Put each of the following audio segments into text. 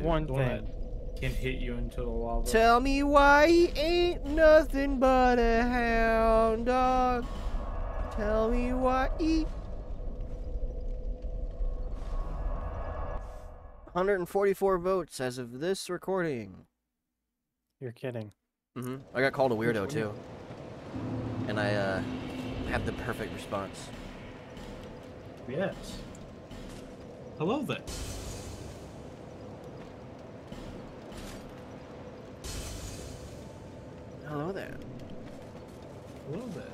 one thing. Can hit you into the lava. Tell me why he ain't nothing but a hound dog. Tell me why he... 144 votes as of this recording. You're kidding. Mm-hmm. I got called a weirdo too. And I had the perfect response. Yes. Hello there. Hello there. Hello there.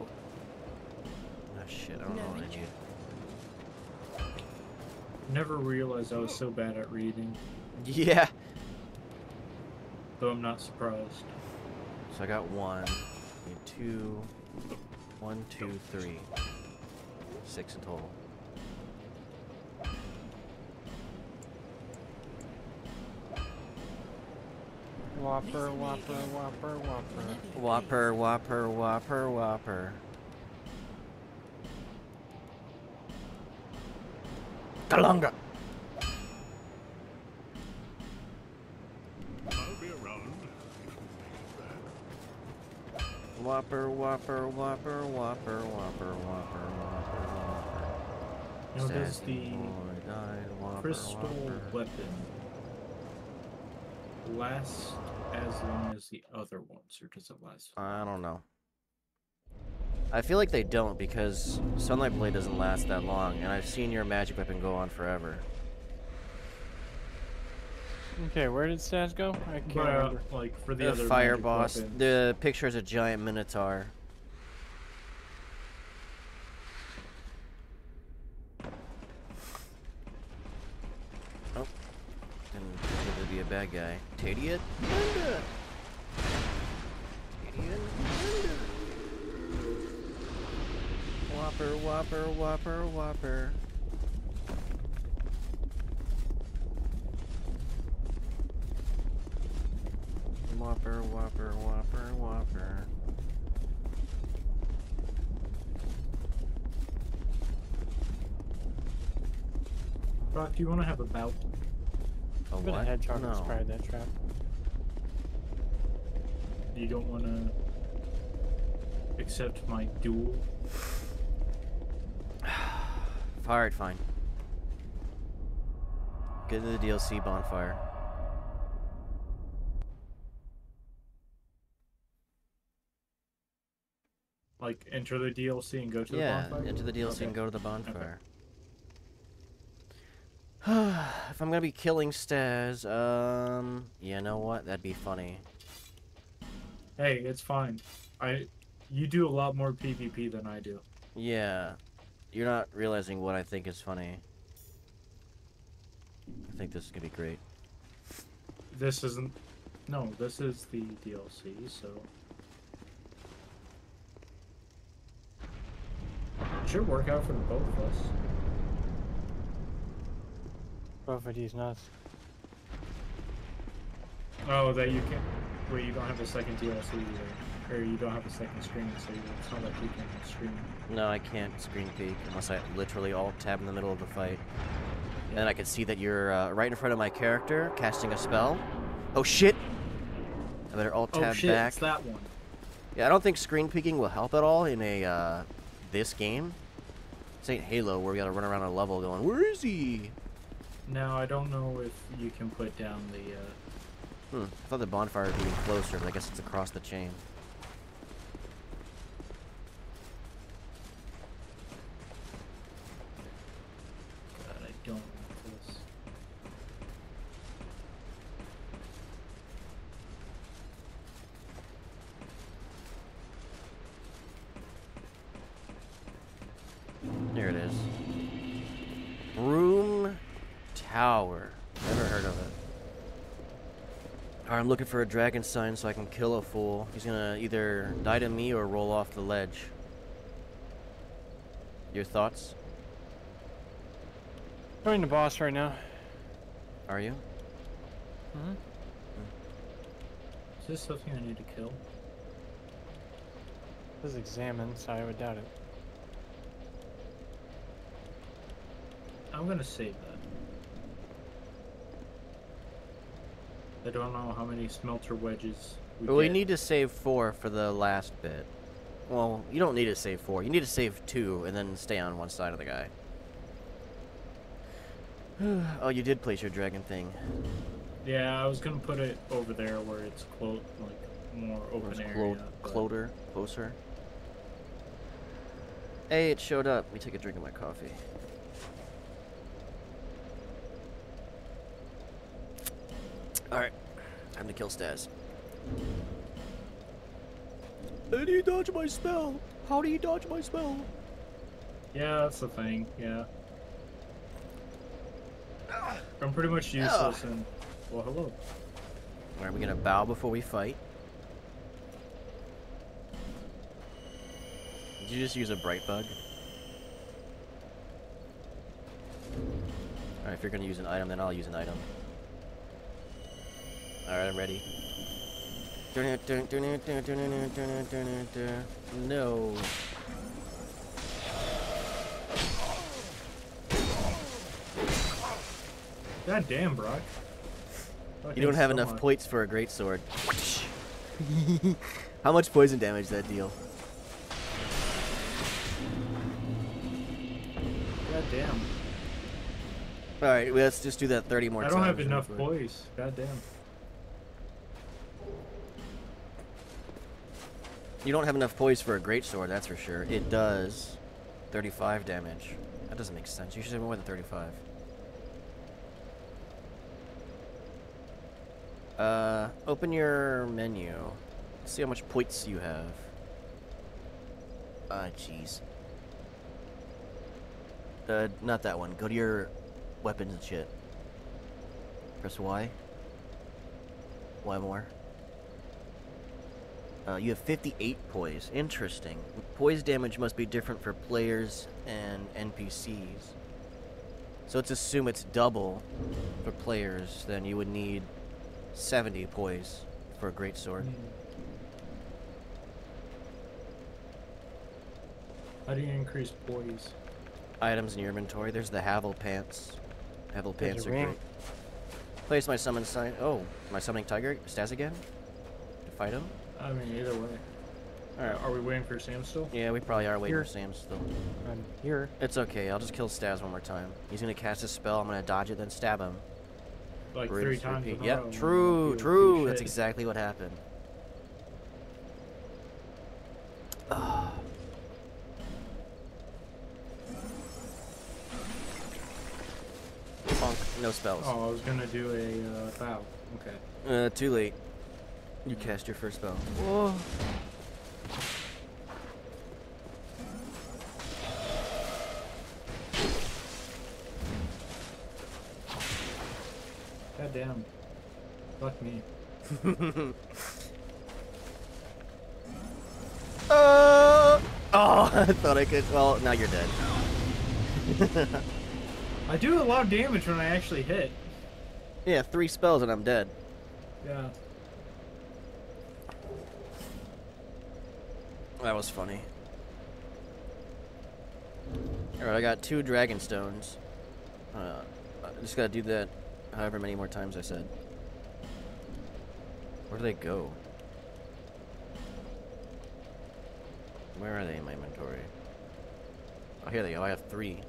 Oh, oh shit, I don't know what I did. Never realized I was so bad at reading. Yeah. Though I'm not surprised. So I got one, two, one, two, three. 6 in total. Whopper, whopper, whopper, whopper. Whopper, whopper, whopper, whopper. Kalanga! I'll be around. Whopper, whopper, whopper, whopper, whopper, whopper, whopper. Now there's the crystal weapon. Last as long as the other ones, or does it last? I don't know. I feel like they don't, because Sunlight Blade doesn't last that long, and I've seen your magic weapon go on forever. Okay, where did Stas go? I can't remember. Like for the other fire boss. Weapons. The picture is a giant minotaur. Oh, didn't pretend to be a bad guy. Tadiot. Whopper, whopper, whopper, whopper. Whopper, whopper, whopper, whopper. Brock, do you want to have a bout? A what? A hedgehog inspired that trap. You don't want to accept my duel? Fired, fine. Get to the DLC bonfire. Like, enter the DLC and go to the bonfire? Yeah, enter the DLC and go to the bonfire. Okay. If I'm gonna be killing Stas, you know what? That'd be funny. Hey, it's fine. You do a lot more PvP than I do. Yeah. You're not realizing what I think is funny. I think this is gonna be great. This isn't... No, this is the DLC, so... Should work out for the both of us. Both of these nuts. Oh, that you can. Well, you don't have a second DLC either, or you don't have a second screen, so it's not like you can screen. No, I can't screen peek unless I literally alt tab in the middle of the fight, and then I can see that you're right in front of my character casting a spell. Oh shit! I better alt tab back. Oh shit! It's that one. Yeah, I don't think screen peeking will help at all in a. This game? This ain't Halo where we gotta run around a level going, where is he? Now, I don't know if you can put down the... I thought the bonfire would be closer, but I guess it's across the chain. God, I don't like this. There it is. Broom Tower. Never heard of it. Alright, I'm looking for a dragon sign so I can kill a fool. He's gonna either die to me or roll off the ledge. Your thoughts? I'm in the boss right now. Are you? Mm-hmm. Is this something I need to kill? This is examined, so I would doubt it. I'm gonna save that. I don't know how many smelter wedges we need to save 4 for the last bit. Well, you don't need to save 4. You need to save 2 and then stay on one side of the guy. Oh, you did place your dragon thing. Yeah, I was going to put it over there where it's more open area. Closer. Hey, it showed up. Let me take a drink of my coffee. Alright, time to kill Stas. How do you dodge my spell? How do you dodge my spell? Yeah, that's the thing, yeah. I'm pretty much useless and... Well, hello. Are we gonna bow before we fight? Did you just use a bright bug? Alright, if you're gonna use an item, then I'll use an item. Alright, I'm ready. No. God damn, Brock. You don't have enough points for a greatsword. How much poison damage that deal? God damn. Alright, well, let's just do that 30 more times. I don't have enough poise. God damn. You don't have enough poise for a greatsword, that's for sure. It does 35 damage. That doesn't make sense. You should have more than 35. Open your menu. Let's see how much points you have. Ah, jeez. Not that one. Go to your weapons and shit. Press Y. Y more. You have 58 poise. Interesting. Poise damage must be different for players and NPCs. So let's assume it's double for players, then you would need 70 poise for a greatsword. How do you increase poise? Items in your inventory. There's the Havel Pants. Havel Pants are great. Place my summon sign. Oh, am I summoning Tiger? Stas again? To fight him? I mean, either way. Alright, are we waiting for Sam still? Yeah, we probably are waiting for Sam still. I'm here. It's okay, I'll just kill Stas one more time. He's gonna cast his spell, I'm gonna dodge it, then stab him. Like Brutus 3 times? Yep, true! That's exactly what happened. Bonk, no spells. Oh, I was gonna do a bow. Okay. Too late. You cast your first spell. Whoa. God damn. Fuck me. Oh, I thought I could. Well, now you're dead. I do a lot of damage when I actually hit. Yeah, 3 spells and I'm dead. Yeah. That was funny. Alright, I got 2 dragon stones. I just gotta do that however many more times I said. Where do they go? Where are they in my inventory? Oh, here they go. I have 3.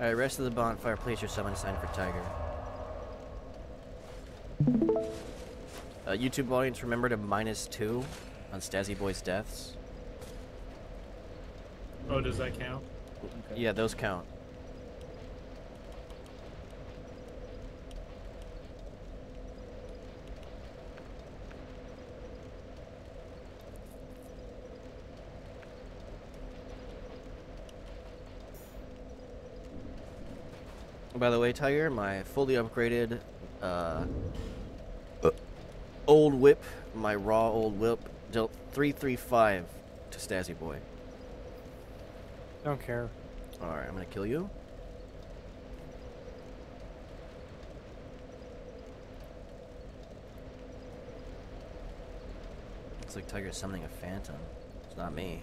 Alright, rest of the bonfire. Place your summon sign for Tiger. YouTube audience, remember to -2. On Stazzy Boy's deaths. Oh, does that count? Okay. Yeah, those count. By the way, Tiger, my fully upgraded old whip, my raw old whip, dealt 335 to Stazzy Boy. Don't care. Alright, I'm gonna kill you. Looks like Tiger's summoning a phantom. It's not me.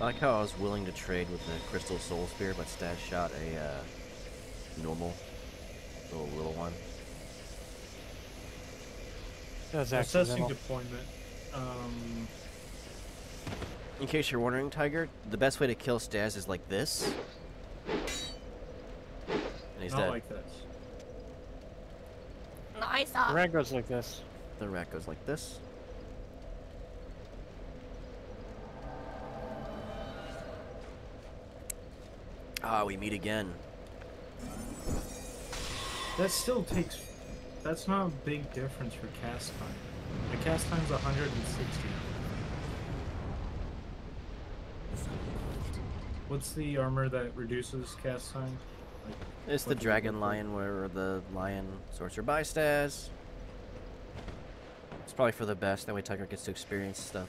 I like how I was willing to trade with the Crystal Soul Spear, but Stas shot a normal little one. That's accessing deployment. In case you're wondering, Tiger, the best way to kill Stas is like this. And he's dead. Like this. Nice. The rat goes like this. The rat goes like this. Ah, we meet again. That still takes... That's not a big difference for cast time. The cast time's 160. What's the armor that reduces cast time? Like, it's the dragon lion, where the lion sorcerer by Stas. It's probably for the best. That way Tiger gets to experience stuff.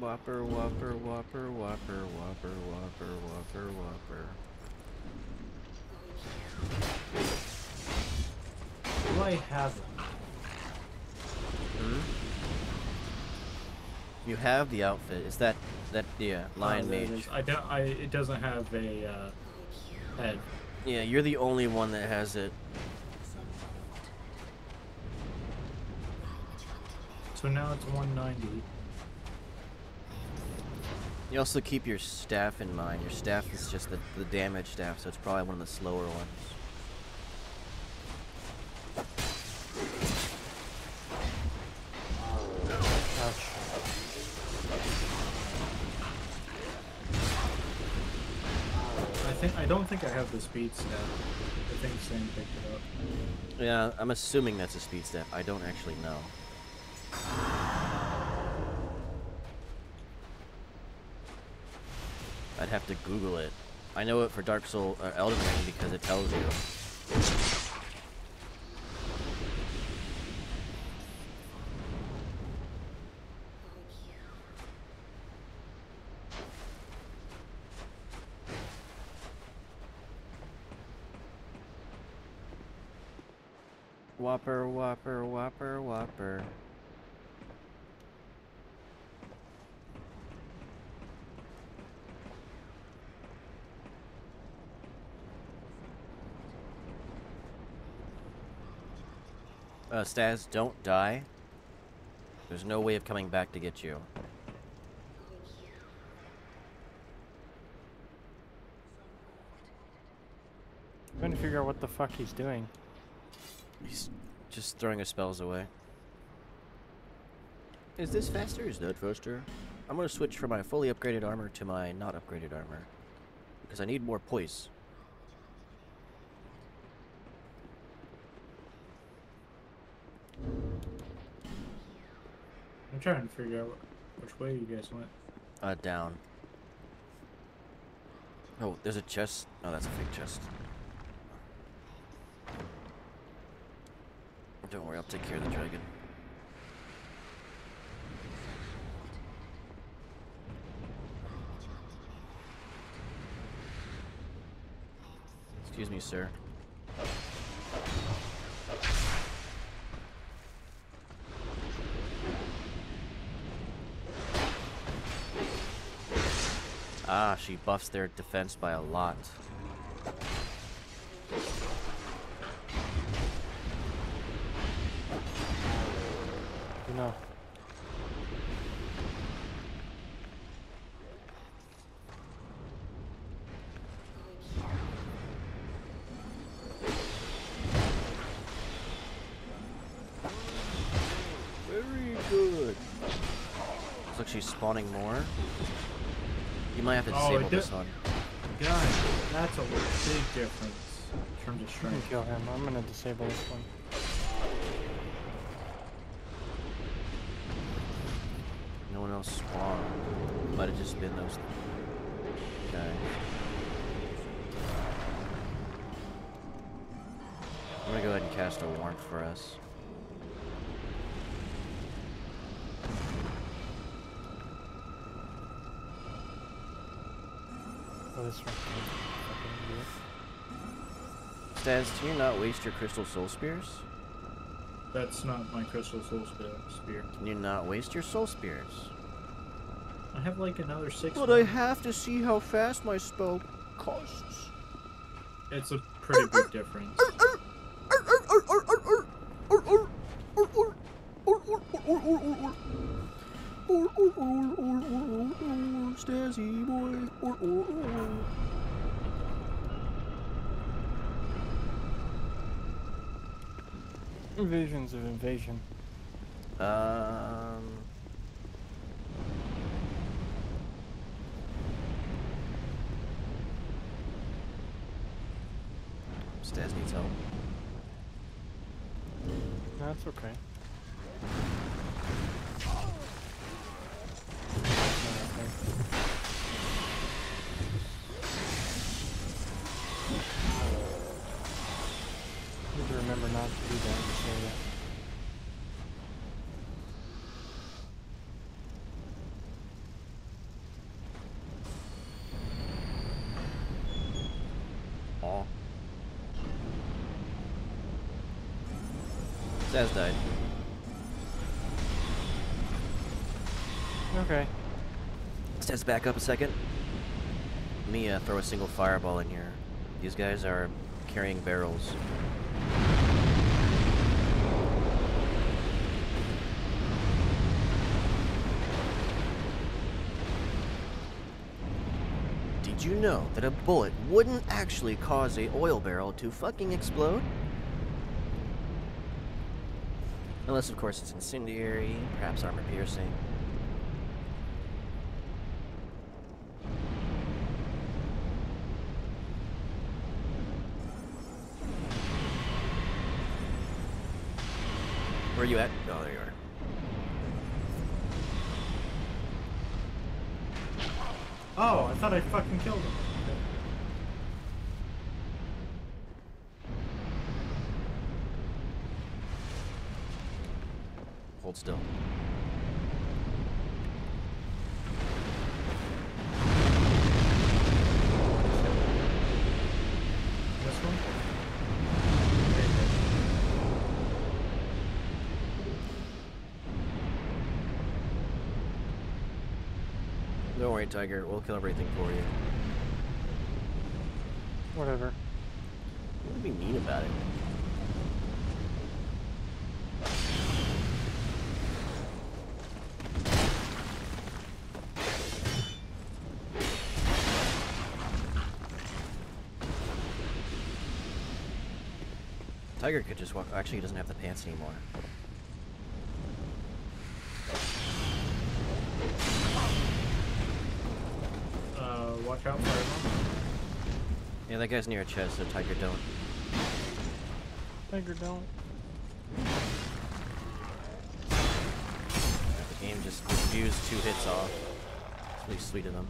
Whopper, whopper, whopper, whopper, whopper, whopper, whopper, whopper. Do I have them? Hmm? You have the outfit. Is that yeah, lion mage? I don't. It doesn't have a head. Yeah, you're the only one that has it. So now it's 190. You also keep your staff in mind. Your staff is just the damage staff, so it's probably one of the slower ones. I don't think I have the speed staff. I think Sam picked it up. Yeah, I'm assuming that's a speed staff. I don't actually know. I'd have to Google it. I know it for Dark Souls or Elden Ring because it tells you. Whopper, whopper, whopper, whopper. Stas, don't die. There's no way of coming back to get you. I'm trying to figure out what the fuck he's doing. He's just throwing his spells away. Is this faster? Is that faster? I'm gonna switch from my fully upgraded armor to my not upgraded armor, because I need more poise. I'm trying to figure out which way you guys went. Down. Oh, there's a chest. Oh, that's a fake chest. Don't worry, I'll take care of the dragon. Excuse me, sir. Ah, she buffs their defense by a lot. You know. Very good. Looks like she's spawning more. You might have to disable this one. Guys, that's a big difference in terms of strength. I'm gonna kill him. I'm gonna disable this one. No one else spawned. Might have just been those guys. I'm gonna go ahead and cast a warmth for us. Stas, do you not waste your Crystal Soul Spears? That's not my Crystal Soul Spear. Can you not waste your Soul Spears? I have like another 6. But I have to see how fast my spell costs. It's a pretty big difference. Stazzy boy. Visions of invasion. Stas needs help. No, that's okay. Remember not to do that. Oh. Saz died. Okay. Saz, back up a second. Let me throw a single fireball in here. These guys are carrying barrels. Did you know that a bullet wouldn't actually cause a oil barrel to fucking explode? Unless, of course, it's incendiary, perhaps armor piercing. Where are you at? Oh, there you are. Oh, I thought I fucking killed him. Hold still. This one? Don't worry, Tiger. We'll kill everything for you. Whatever. What do we mean about it? Tiger could just walk. Actually, he doesn't have the pants anymore. Watch out for him. Yeah, that guy's near a chest, so Tiger don't. Tiger don't. The game just refused 2 hits off. It's really sweet of them.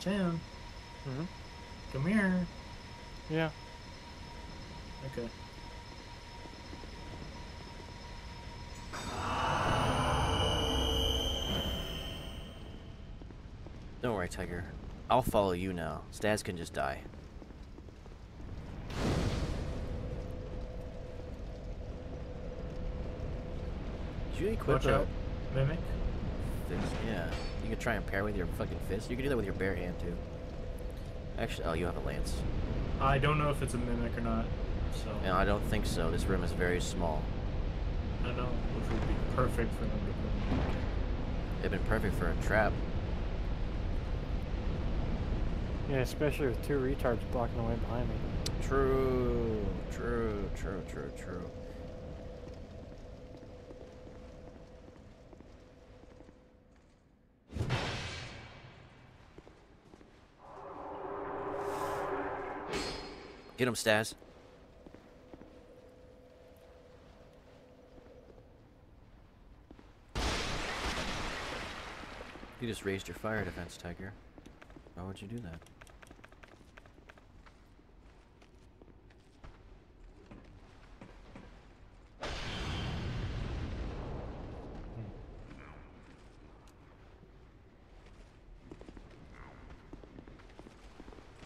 Sam, come here. Yeah. Okay. Don't worry, Tiger. I'll follow you now. Stas can just die. Did you equip watch out, Mimic? Yeah. You can try and parry with your fucking fist. You can do that with your bare hand, too. Actually, oh, you have a lance. I don't know if it's a mimic or not, so... No, I don't think so. This room is very small. I know, which would be perfect for them to go. It'd been perfect for a trap. Yeah, especially with 2 retards blocking the way behind me. True, true, true, true, true. Get him, Stas. You just raised your fire defense, Tiger. Why would you do that?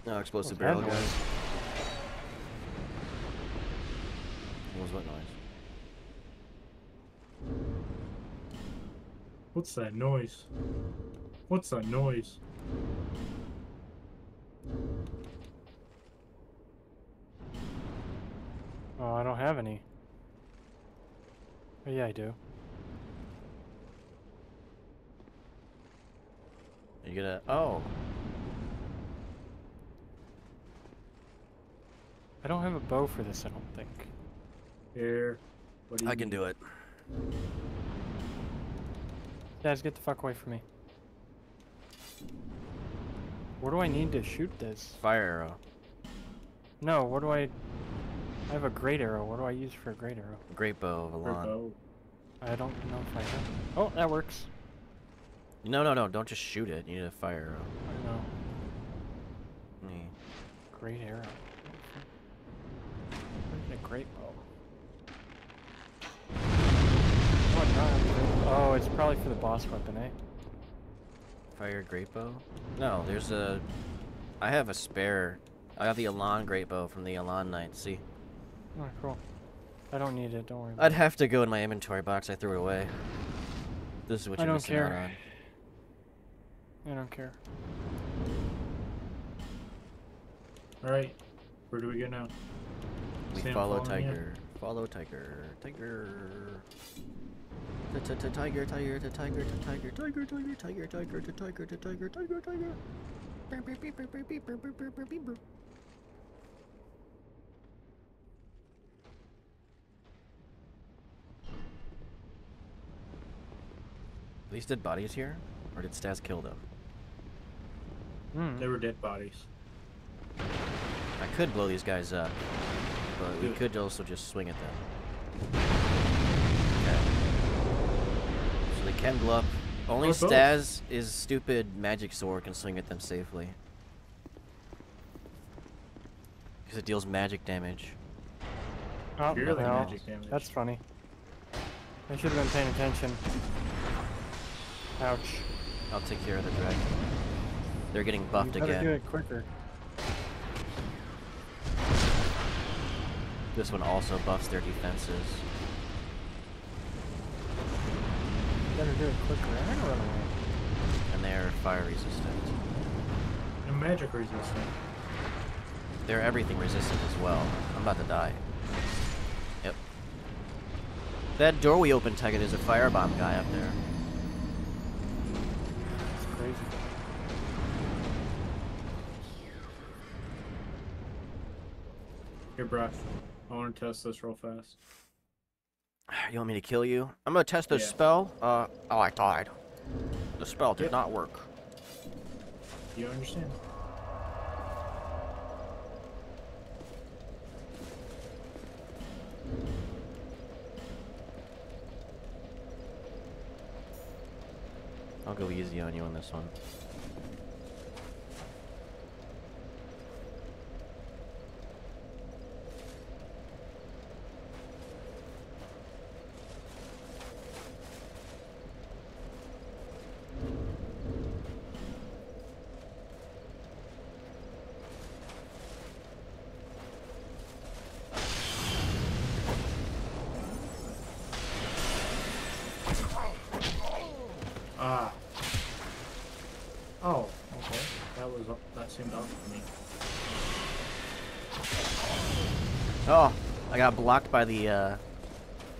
No, explosive barrel, guys. What was that noise? What's that noise? What's that noise? Oh, I don't have any. Oh, yeah, I do. Are you gonna... Oh! I don't have a bow for this, I don't think. Here. What do you... I can do it. Guys, get the fuck away from me. What do I need to shoot this? Fire arrow. No, what do I... I have a great arrow. What do I use for a great arrow? Great bow of Elan. I don't know if I have. Oh, that works. No, no, no. Don't just shoot it. You need a fire arrow. I know. Mm. Great arrow. Where's the great bow? Oh, it's probably for the boss weapon, eh? Fire great bow? No, there's a... I have a spare. I got the Elan great bow from the Elan Knight. See? Oh, cool. I don't need it, don't worry about I'd have to go in my inventory box. I threw it away. This is what you're missing out on. I don't care. Alright. Where do we go now? We follow Tiger. Follow Tiger. Tiger. Tiger, Tiger, to Tiger, to Tiger, Tiger, Tiger, Tiger, Tiger, to Tiger, to Tiger, Tiger, Tiger. Are these dead bodies here? Or did Stas kill them? Mm. They were dead bodies. I could blow these guys up, but we could also just swing at them. Okay. So they can blow up. Only Stas' his stupid magic sword can swing at them safely. Because it deals magic damage. Oh, really? Magic damage. That's funny. I should have been paying attention. Ouch. I'll take care of the dragon. They're getting buffed again. You gotta do it quicker. This one also buffs their defenses. You gotta do it quicker. I don't know. And they're fire resistant. And magic resistant. They're everything resistant as well. I'm about to die. Yep. That door we opened, Tiger, there's a firebomb guy up there. Here, Brock. I want to test this real fast. You want me to kill you? I'm gonna test this spell. Oh, I died. The spell did not work. You understand? I'll go easy on you on this one. I got blocked by the,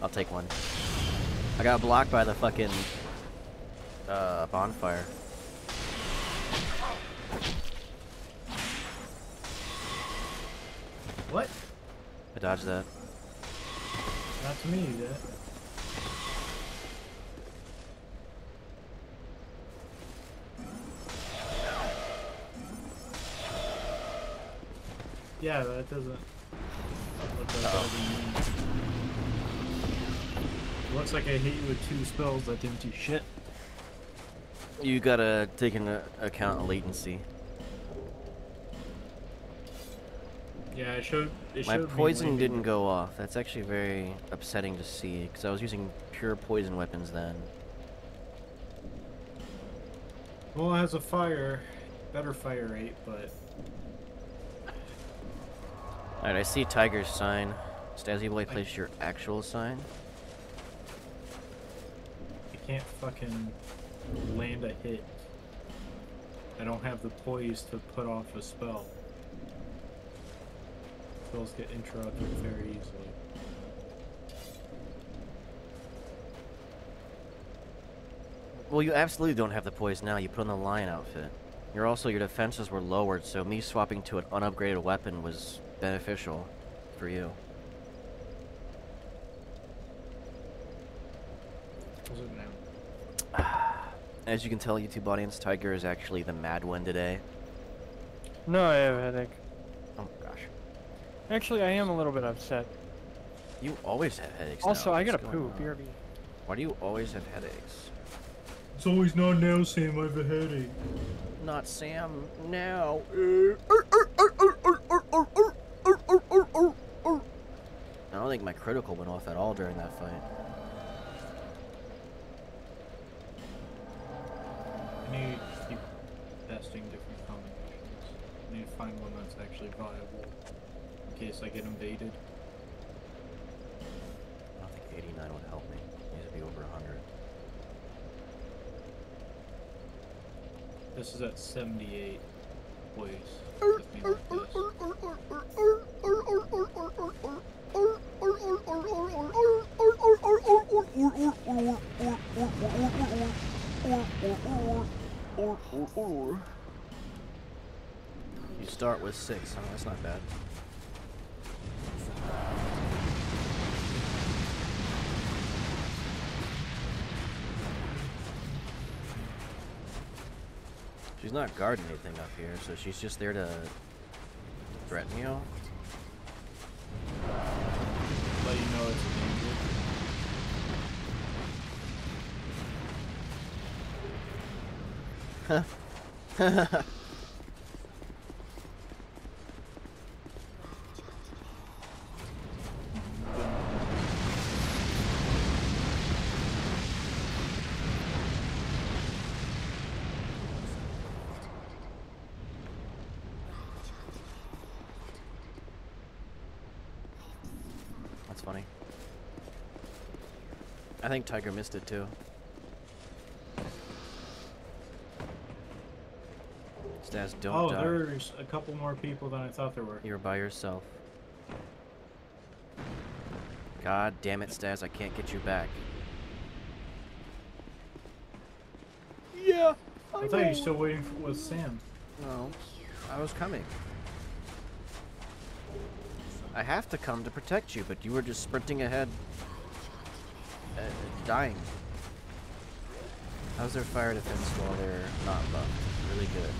I'll take one. I got blocked by the fucking, bonfire. What? I dodged that. Not to me, you did. Yeah, that doesn't... Looks like I hit you with two spells that didn't do shit. You gotta take into account latency. Yeah, it showed. My poison didn't go off. That's actually very upsetting to see because I was using pure poison weapons then. Well, it has a fire, better fire rate, but Alright, I see Tiger's sign. Stazzy Blade, place your actual sign. I can't fucking land a hit. I don't have the poise to put off a spell. Spells get interrupted very easily. Well, you absolutely don't have the poise now. You put on the lion outfit. You're also, your defenses were lowered, so me swapping to an unupgraded weapon was beneficial for you. What's it now? As you can tell, YouTube audience, Tiger is actually the mad one today. No, I have a headache. Oh, gosh. Actually, I am a little bit upset. You always have headaches. Also, now. I gotta poop. BRB. Why do you always have headaches? It's always not now, Sam. I have a headache. Not Sam now. I don't think my critical went off at all during that fight. I need to keep testing different combinations. I need to find one that's actually viable in case I get invaded. I don't think 89 would help me. It needs to be over 100. This is at 78 poise. You start with 6, huh? That's not bad. She's not guarding anything up here, so she's just there to threaten you. Let you know it's dangerous. Huh? That's funny. I think Tiger missed it too. Stas, don't die. There's a couple more people than I thought there were. You're by yourself. God damn it, Stas, I can't get you back. Yeah, I thought you were still waiting for with Sam. No, I was coming. I have to come to protect you, but you were just sprinting ahead, dying. How's their fire defense while they're not buffed? Really good.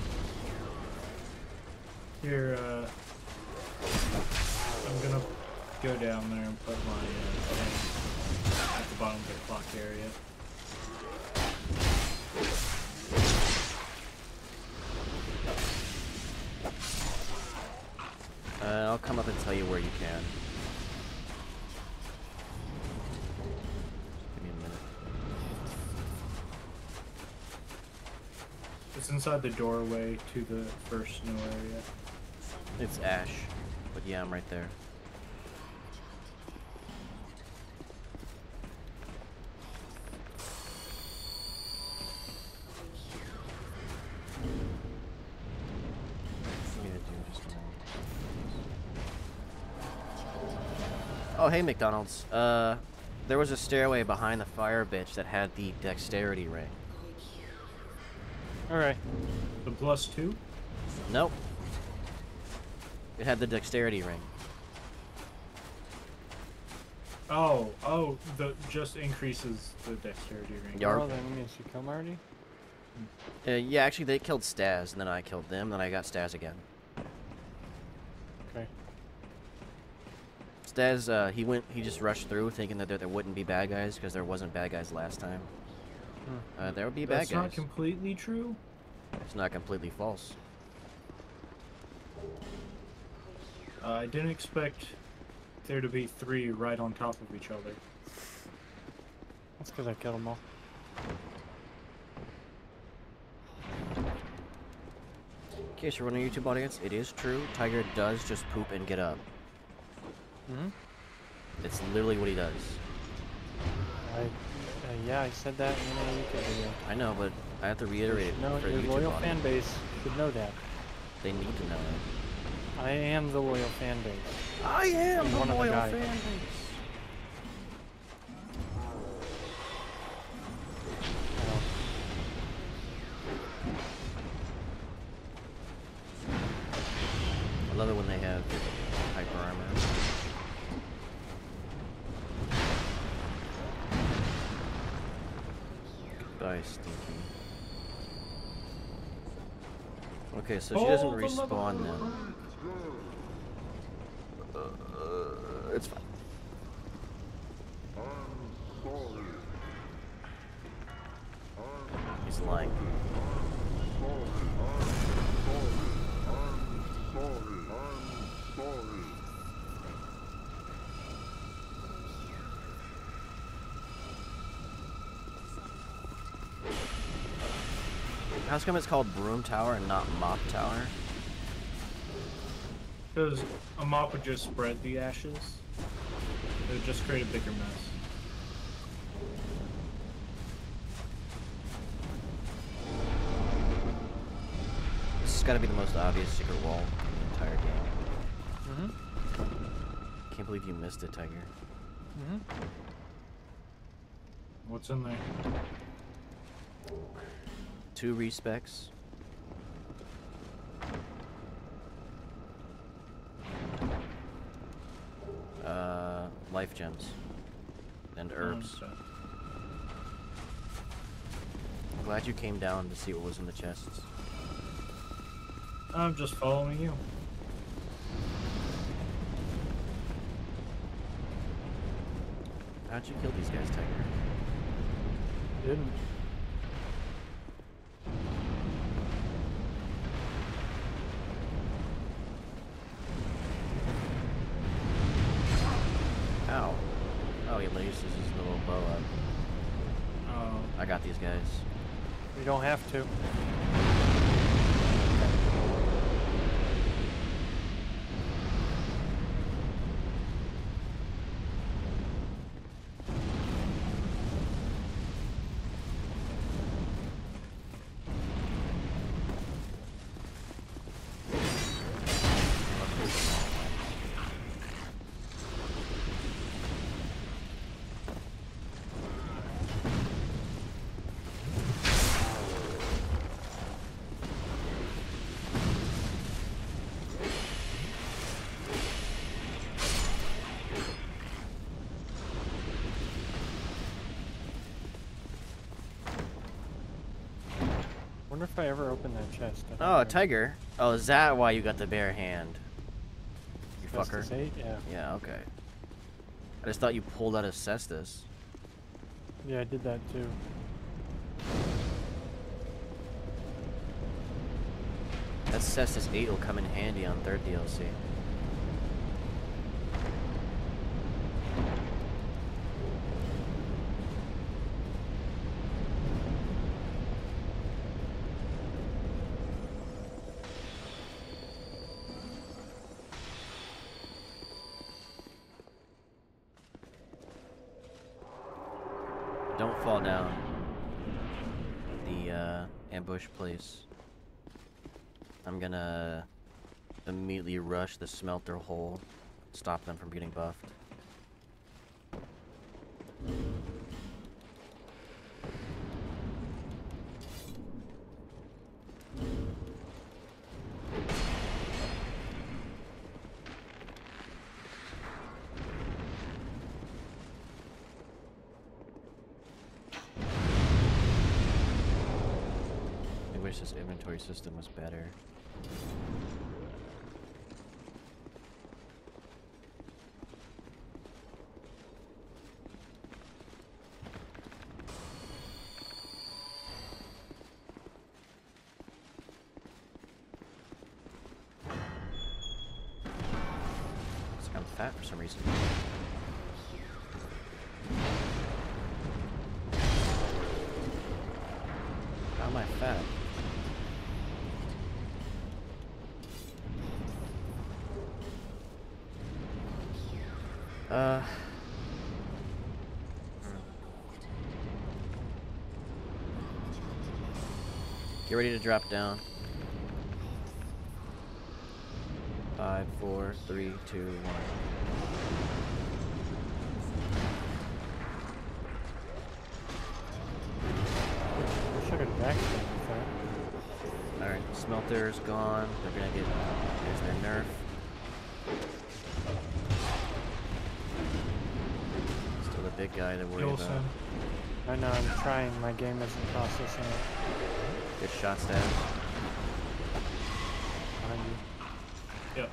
Here, I'm gonna go down there and put my tank at the bottom of the clock area. I'll come up and tell you where you can. Give me a minute. It's inside the doorway to the first snow area. It's Ash, but yeah, I'm right there. Oh, hey, McDonald's. There was a stairway behind the fire bitch that had the dexterity ring. Alright. The +2? Nope. It had the dexterity ring. Oh, just increases the dexterity ring. Yarp. Oh, that means you come already? Yeah, actually, they killed Staz, and then I killed them, then I got Staz again. Okay. Staz, he just rushed through, thinking that there wouldn't be bad guys, because there wasn't bad guys last time. Hmm. There would be bad guys. That's not completely true? It's not completely false. I didn't expect there to be 3 right on top of each other. That's because I killed them all. Okay, so we're on a YouTube audience. It is true. Tiger does just poop and get up. Mm-hmm. It's literally what he does. Yeah, I said that in a YouTube video. I know, but I have to reiterate it. No, your loyal fan base should know that. They need to know that. I am the loyal fan base. I am the loyal fan base. I love it when they have hyper armor. Okay, so she doesn't respawn now. It's fine. He's lying. How come it's called Broom Tower and not Mop Tower? Because a mop would just spread the ashes. It would just create a bigger mess. This has got to be the most obvious secret wall in the entire game. Mm-hmm. Can't believe you missed it, Tiger. Mm-hmm. What's in there? 2 respecs. Life gems. And herbs. Oh, I'm glad you came down to see what was in the chests. I'm just following you. How'd you kill these guys, Tiger? Didn't. Don't have to. I wonder if I ever open that chest. Oh, a tiger? Oh, is that why you got the bare hand? You Cestus fucker. 8? Yeah. Yeah, okay. I just thought you pulled out a Cestus. Yeah, I did that too. That Cestus 8 will come in handy on 3rd DLC. Down the ambush place. I'm gonna immediately rush the smelter hole, stop them from getting buffed. System was better. It's like I'm fat for some reason. How am I fat? Get ready to drop down. 5, 4, 3, 2, 1. I wish I could back that. Alright, Smelter's gone. They're gonna get there's their nerf. Still the big guy to worry about. I know, I'm trying, my game isn't processing it. Good shot stab. Behind you. Yep.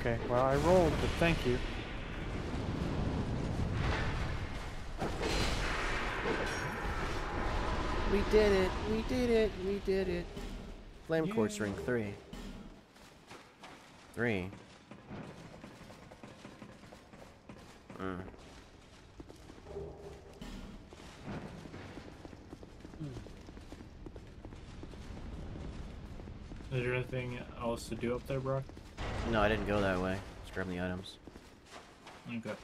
Okay, well I rolled, but thank you. We did it, we did it, we did it. Flame Quartz Ring 3. 3. Is there anything else to do up there, Brock? No, I didn't go that way. Just grab the items. Okay.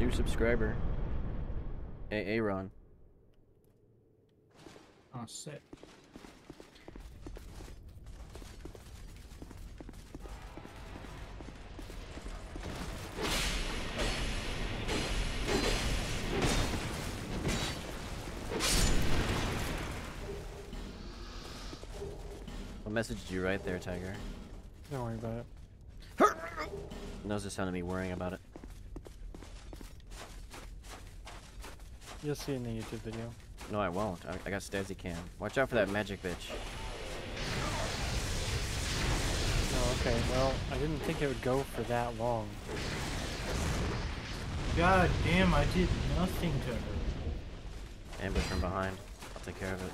New subscriber. Aaron. Oh, sick. I messaged you right there, Tiger. Don't worry about it. That was the sound of me worrying about it. You'll see it in the YouTube video. No, I won't. I got Stazzy Cam. Watch out for that magic bitch. Oh, okay. Well, I didn't think it would go for that long. God damn, I did nothing to her. Ambush from behind. I'll take care of it.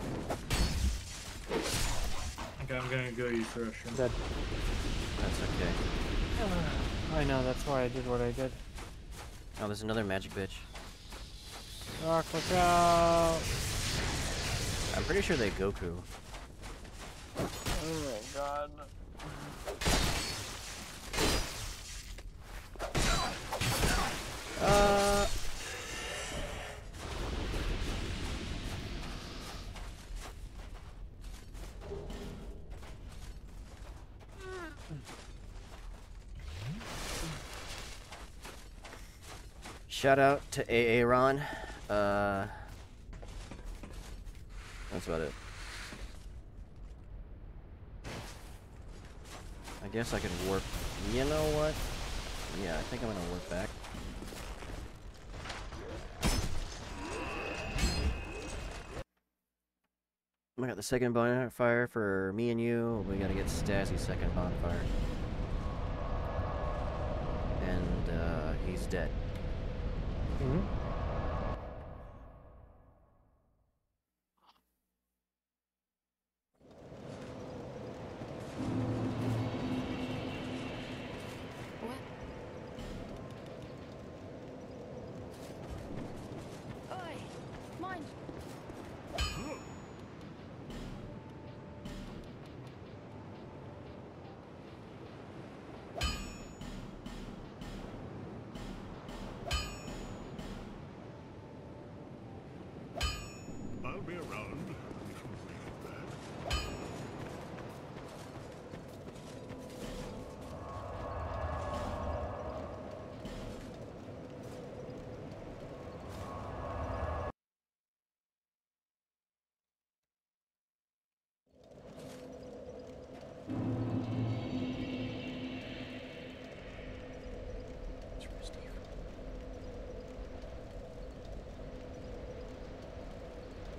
Okay, I'm gonna go use the restroom. Dead. That's okay. I know, that's why I did what I did. Oh, there's another magic bitch. Rock, look out! I'm pretty sure they Goku. Oh my god. Shout out to Aaron. That's about it. I guess I could warp. You know what? Yeah, I think I'm gonna warp back. I got the second bonfire for me and you. We gotta get Stazzy's second bonfire. And he's dead. Mm-hmm. What? Oi, mine.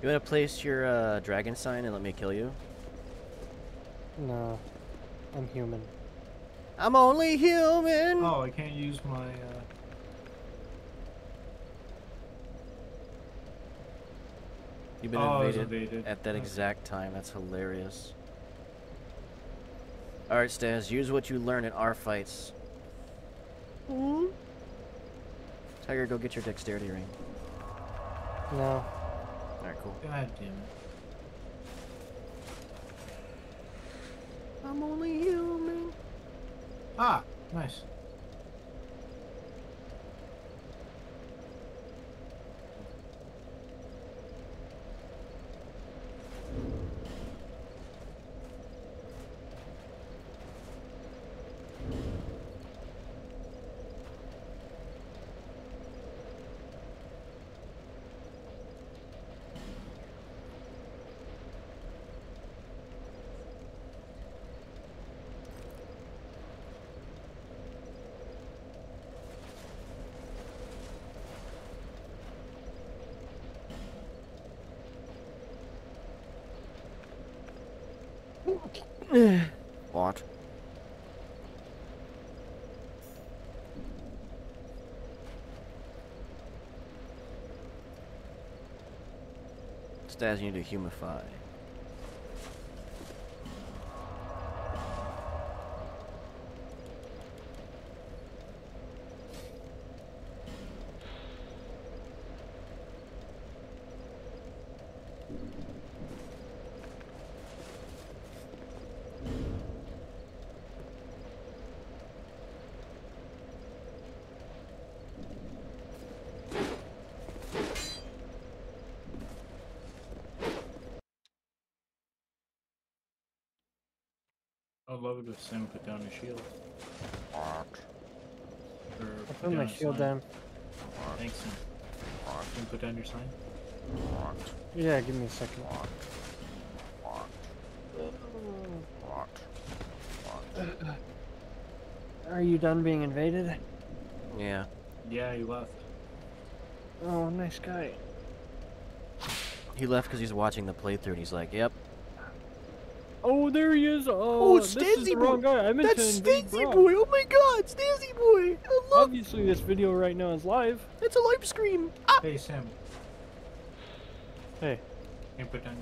You want to place your dragon sign and let me kill you? No. I'm human. I'm only human! Oh, I can't use my... You've been invaded at that exact time. That's hilarious. Alright, Staz. Use what you learn in our fights. Tiger, go get your dexterity ring. No. Alright, cool. God damn it. I'm only human. Ah, nice. What? Stats you need to humify. I'd love it if Sam put down his shield. I put my shield down. Thanks, Sam. Can you put down your sign? Yeah, give me a second. Are you done being invaded? Yeah. Yeah, he left. Oh, nice guy. He left because he's watching the playthrough and he's like, yep. Oh, there he is! Oh, it's Stazzy Boy! That's Stazzy Boy! Oh my god, Stazzy Boy! I love Obviously, this video right now is live. It's a live stream! Ah. Hey, Sam. Hey. Can you put down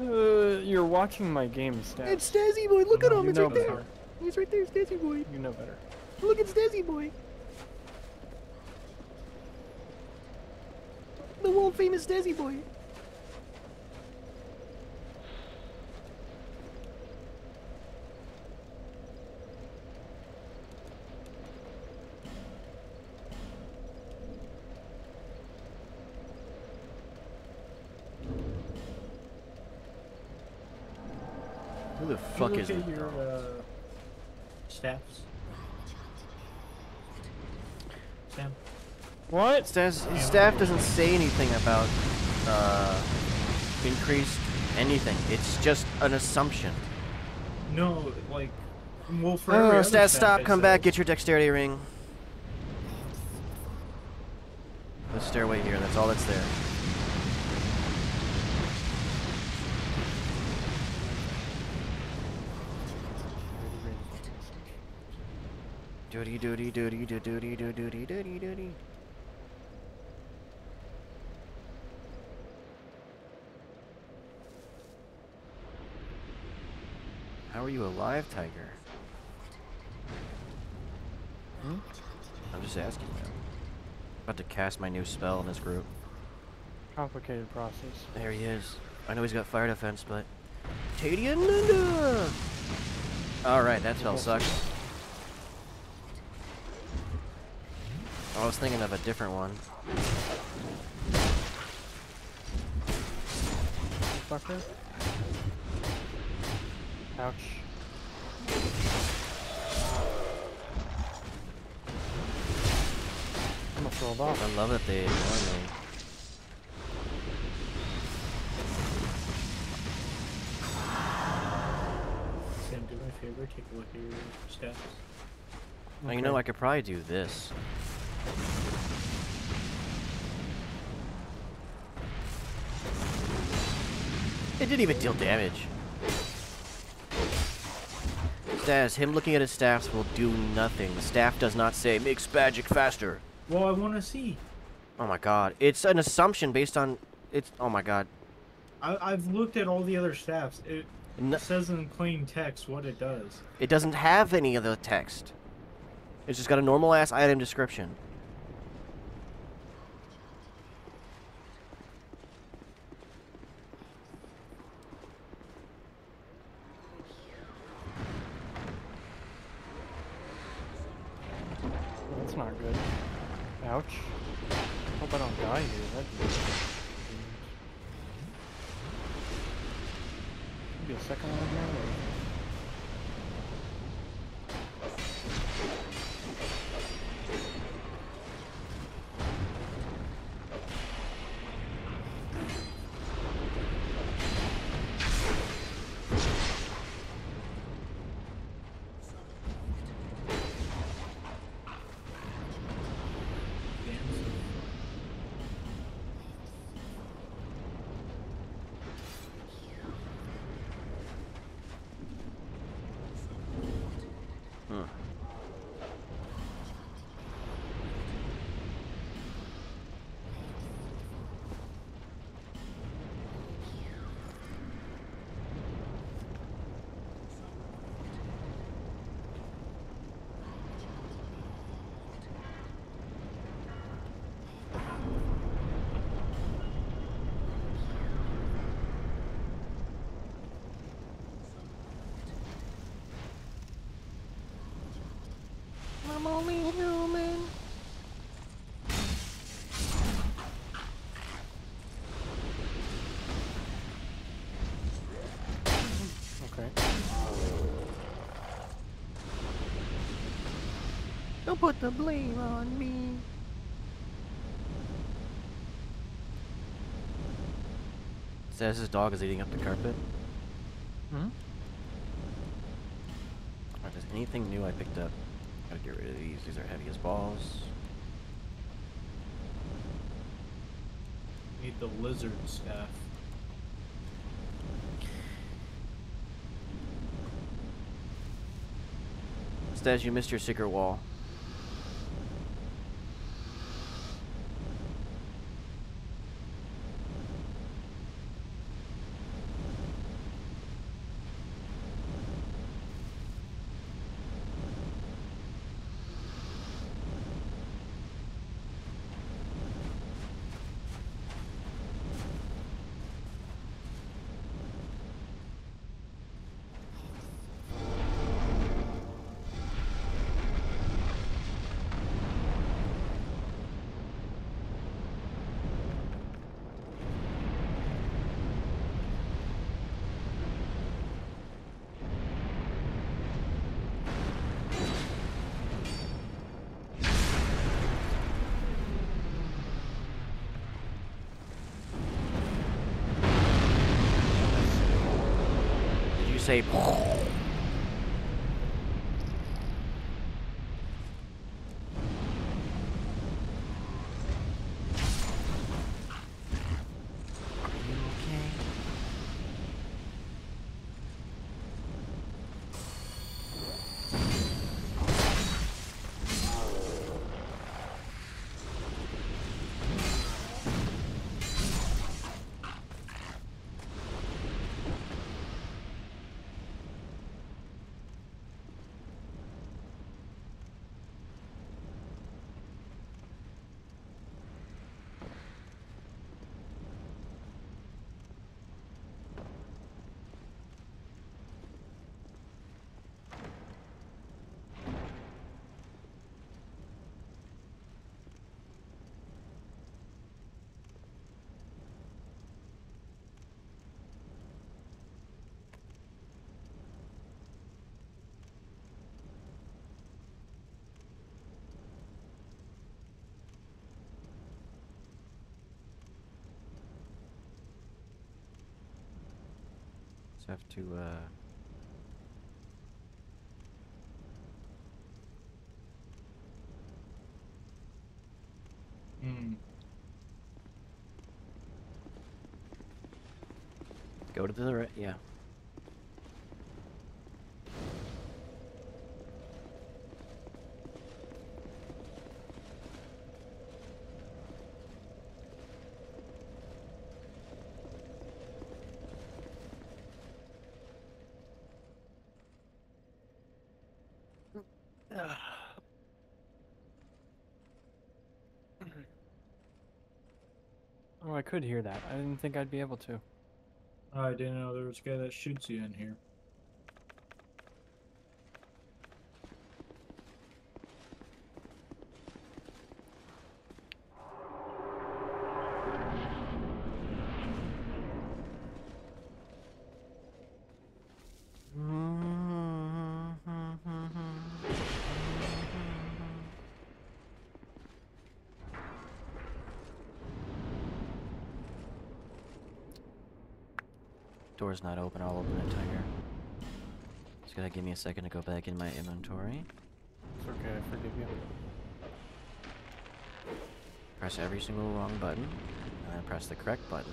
your son? You're watching my game, Stats. It's Stazzy Boy! Look at him! It's right there! Better. He's right there, Stazzy Boy! You know better. Look at Stazzy Boy! The world-famous Stazzy Boy! Who the fuck is it? Your staffs. Sam. What? His staff doesn't say anything about increased anything. It's just an assumption. No, like, well, for every Stats, stop, come back, get your dexterity ring. The stairway here, that's all that's there. Doody doody doody. How are you alive, Tiger? Hmm? I'm just asking, man. About to cast my new spell in this group. Complicated process. There he is. I know he's got fire defense, but Tadian Linda! Alright, that spell sucks. I was thinking of a different one. Fucker. Ouch. I'm gonna throw a ball. I love that they ignore me. Sam, do my favor, take a look at your stats. Well, you know, I could probably do this. It didn't even deal damage. Stas, him looking at his staffs will do nothing. The staff does not say, makes magic faster. Well, I want to see. Oh my god. It's an assumption based on... It's. Oh my god. I've looked at all the other staffs. It says in plain text what it does. It doesn't have any other text. It's just got a normal-ass item description. not good. Ouch. Hope I don't die here. That'd be good. Maybe a second one again, or... I'm only human. Okay. Don't put the blame on me. Cestus' dog is eating up the carpet. Hmm? Alright, there's anything new I picked up. Gotta get rid of these. These are heavy as balls. Need the lizard staff. Instead, you missed your secret wall. Say have to go to the right, yeah. Oh, I could hear that. I didn't think I'd be able to. I didn't know there was a guy that shoots you in here. Door's not open, I'll open it, Tiger. It's gonna give me a second to go back in my inventory. It's okay, I forgive you. Press every single wrong button, and then press the correct button.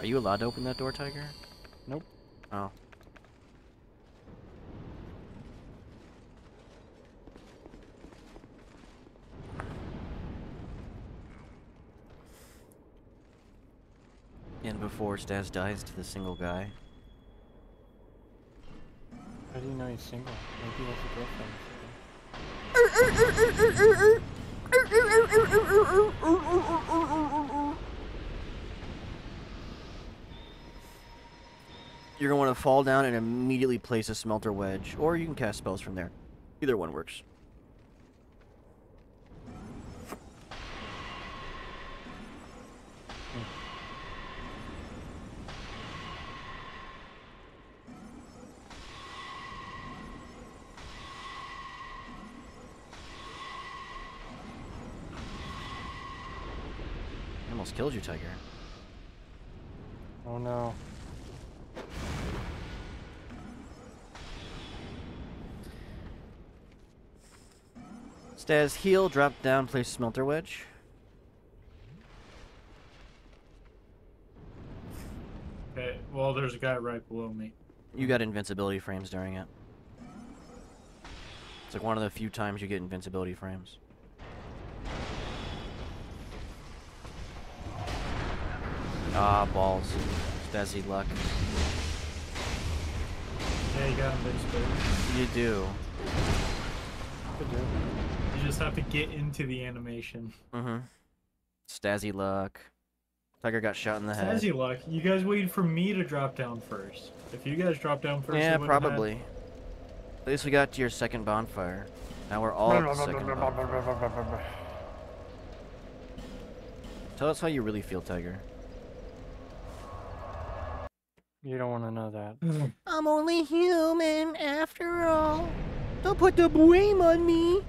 Are you allowed to open that door, Tiger? Nope. Oh. And before Stas dies to the single guy. How do you know he's single? Maybe he has a girlfriend. You're going to want to fall down and immediately place a Smelter Wedge, or you can cast spells from there. Either one works. I almost killed you, Tiger. Oh no. Stas, heal, drop down, place Smelter Wedge. Okay, well, there's a guy right below me. You got invincibility frames during it. It's like one of the few times you get invincibility frames. Ah, balls. Stasy luck. Yeah, you got invincibility. You do. I do. Just have to get into the animation. Mm-hmm. Stasy luck. Tiger got shot in the head. Stasy luck. You guys waited for me to drop down first. If you guys dropped down first, yeah, probably. At least we got to your second bonfire. Now we're all at the second bonfire. Tell us how you really feel, Tiger. You don't want to know that. I'm only human after all. Don't put the blame on me.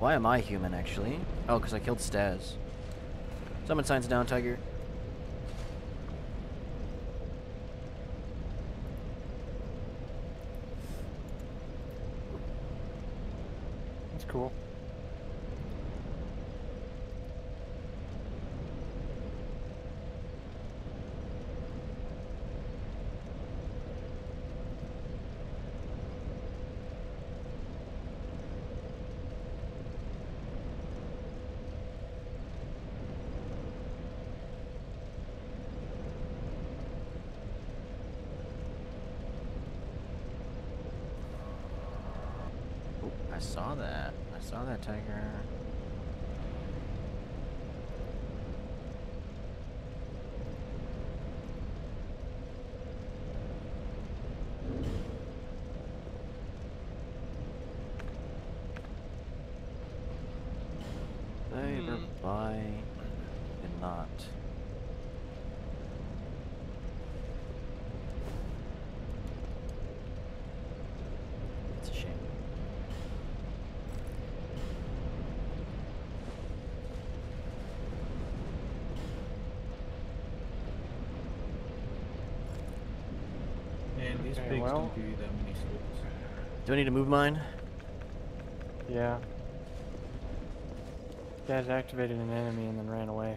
Why am I human, actually? Oh, because I killed Stas. Summon signs down, Tiger. That's cool. I saw that, Tiger. Tiger, by did not. Well, do I need to move mine? Yeah. Guys activated an enemy and then ran away.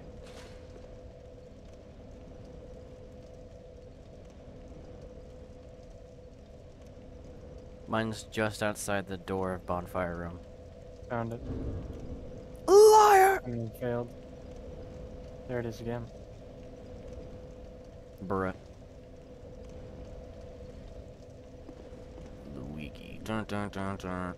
Mine's just outside the door of bonfire room. Found it. Liar! And it failed. There it is again. Bruh. Dun, dun, dun, dun.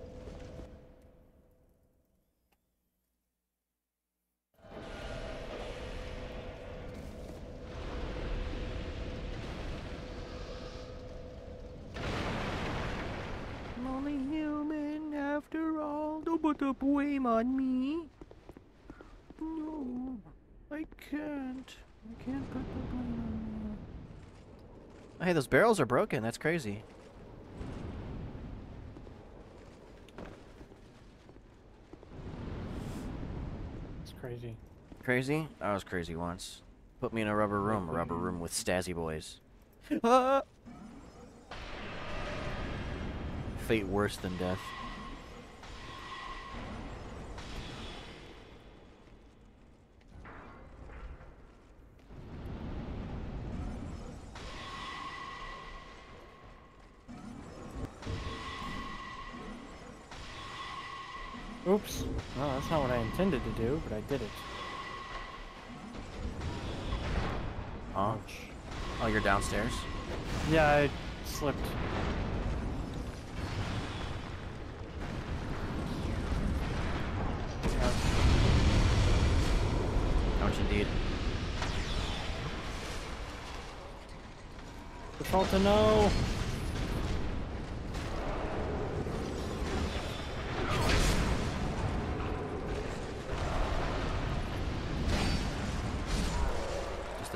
I'm only human after all. Don't put the blame on me. No, I can't. I can't put the blame on me. Hey, those barrels are broken. That's crazy. Crazy. Crazy? I was crazy once. Put me in a rubber room with Stazzy boys. Fate worse than death. Oops. No, that's not what I intended to do, but I did it. Ouch. Oh, you're downstairs? Yeah, I slipped. Ouch indeed. Default no!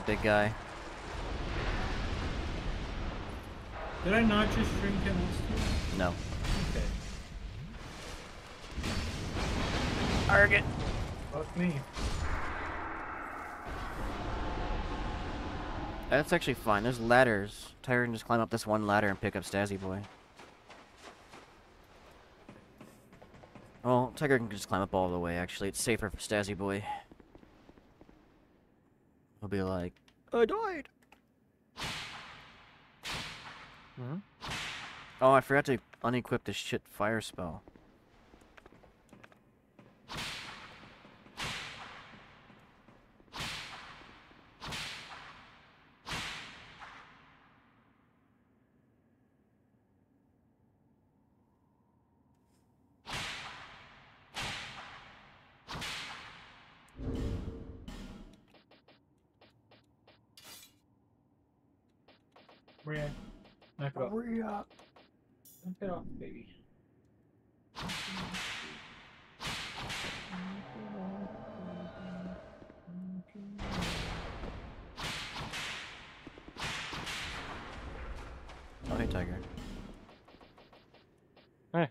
Big guy. Did I not just drink him? No. Okay. Argot. Fuck me. That's actually fine. There's ladders. Tyron can just climb up this one ladder and pick up Stazzy Boy. Well, Tiger can just climb up all the way, actually. It's safer for Stazzy Boy. I'll be like, I died. Hmm? Oh, I forgot to unequip this shit fire spell. Get off, baby. Oh, hey, Tiger. Hey.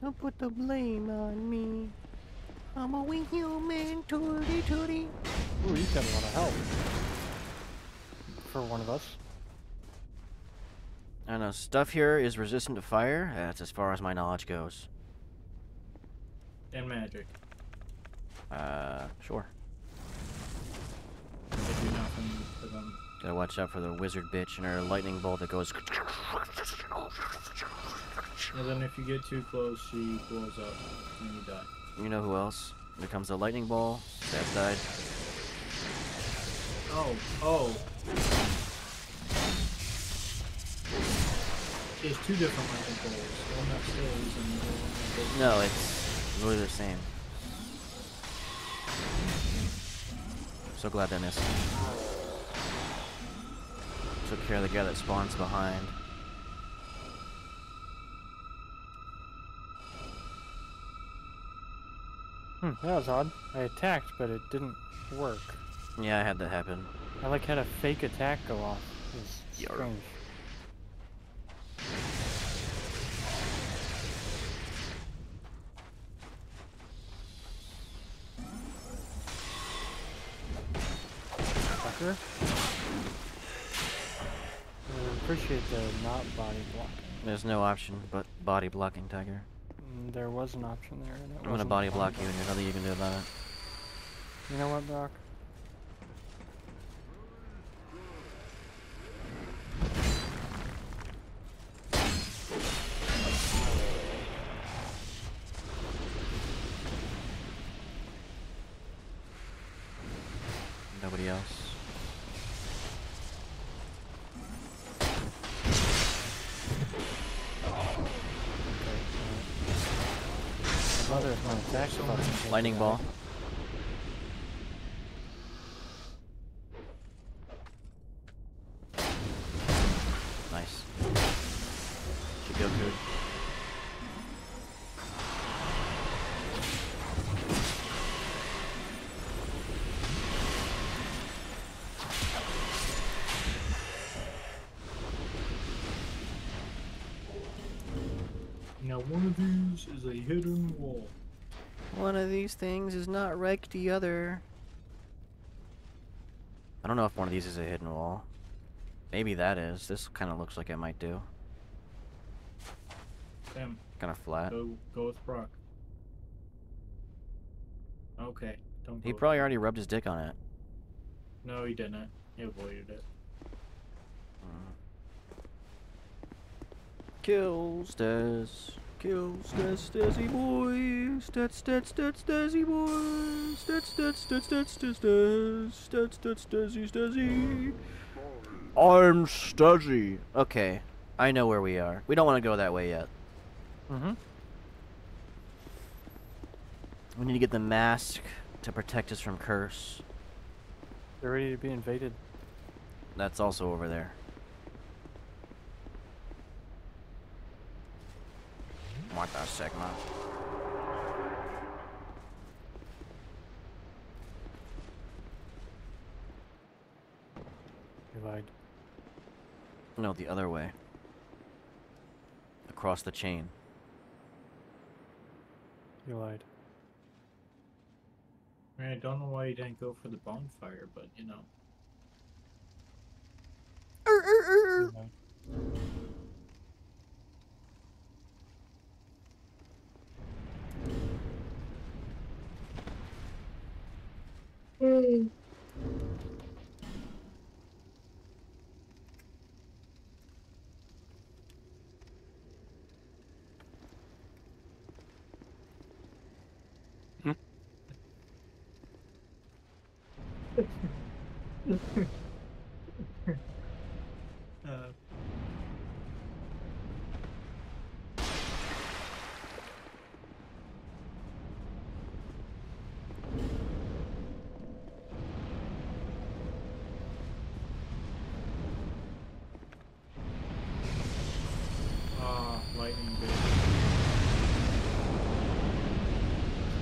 Don't put the blame on me. I'm a wee human, tootie tootie. Ooh, he's gonna want to help. For one of us. I know, stuff here is resistant to fire. That's as far as my knowledge goes. And magic. Sure. They do nothing for them. Gotta watch out for the wizard bitch and her lightning bolt that goes... And then if you get too close, she blows up and you die. You know who else? Here comes the lightning ball. That died. Oh, oh. There's two different lightning balls. One upstairs and the other one. No, it's really the same. So glad that missed. Took care of the guy that spawns behind. Hmm, that was odd. I attacked, but it didn't work. Yeah, I had that happen. I like had a fake attack go off. It was strange. Fucker. I appreciate the not body blocking. There's no option but body blocking, Tiger. There was an option there. I'm gonna body block you and there's nothing you can do about it. You know what, Brock? Nobody else. Lightning ball. Nice. Should go good. Now one of these is a hidden wall. One of these things is not wrecked the other. I don't know if one of these is a hidden wall. Maybe that is. This kind of looks like it might do. Damn. Kind of flat. Go with Brock. Okay. Don't. He probably already rubbed his dick on it. No, he didn't. He avoided it. Kill Stes. Kill Stes, Stesy boy. Stes, Stes, Stes, Stesy boy. Stes, Stes, Stes, Stes, Stes, Stes, Stes, Stes, Stesy, Stesy. I'm Stesy. Okay, I know where we are. We don't want to go that way yet. Mm-hmm. We need to get the mask to protect us from curse. They're ready to be invaded. That's also over there. What the Sigma? You lied. No, the other way. Across the chain. You lied. I mean, I don't know why you didn't go for the bonfire, but you know. You lied. Hey.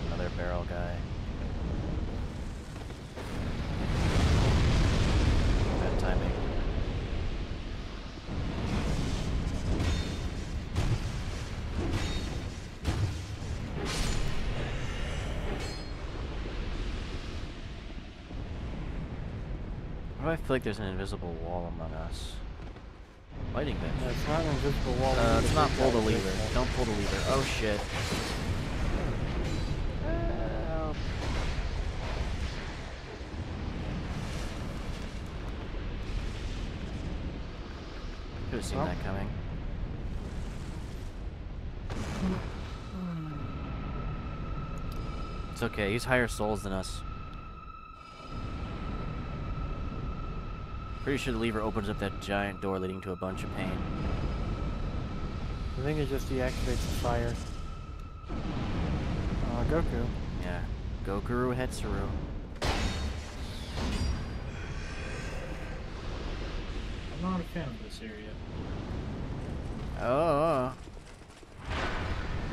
Another barrel guy. Bad timing. Why do I feel like there's an invisible wall among us? Lighting this. No, it's not an invisible wall. Let's not pull the lever. Don't pull the lever. Oh shit. Help. Could have seen that coming. It's okay. He's higher souls than us. Pretty sure the lever opens up that giant door leading to a bunch of pain. I think it just deactivates the fire. Goku. Yeah. Gokuru Hetsuru. I'm not a fan of this area. Oh.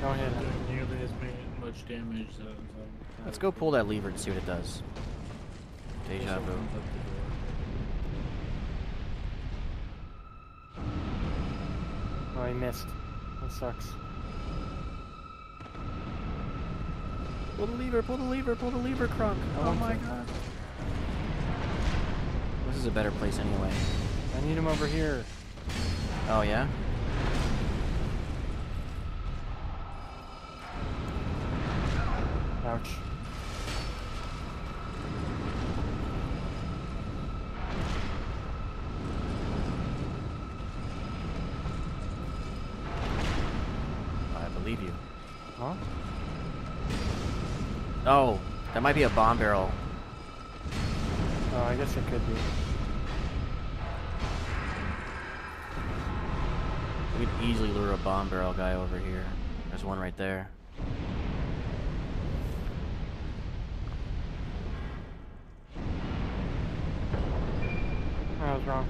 Go ahead. I'm doing nearly as much damage, though. Let's go pull that lever and see what it does. Deja vu. Oh, I missed. That sucks. Pull the lever, pull the lever, pull the lever, Kronk. Oh my god. This is a better place anyway. I need him over here. Oh yeah? Ouch. Oh, that might be a bomb barrel. Oh, I guess it could be. We could easily lure a bomb barrel guy over here. There's one right there. I was wrong.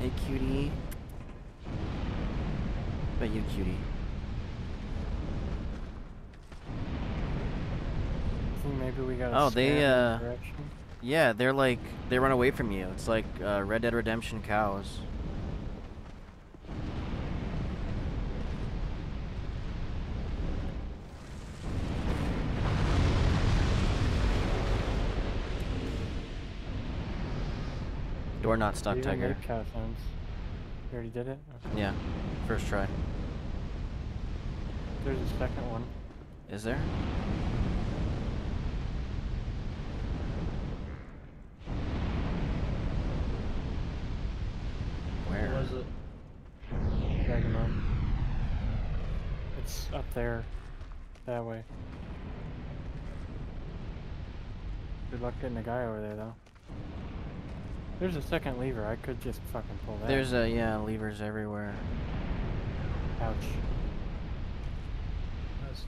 Hey, cutie. But you, cutie. Maybe we got. Oh, they. Yeah, they're like they run away from you. It's like Red Dead Redemption cows. You're not stuck, Tiger. You already did it? Okay. Yeah, first try. There's a second one. Is there? Where? What was it? Dragonmon. It's up there. That way. Good luck getting a guy over there, though. There's a second lever. I could just fucking pull that. There's a, yeah, levers everywhere. Ouch. That's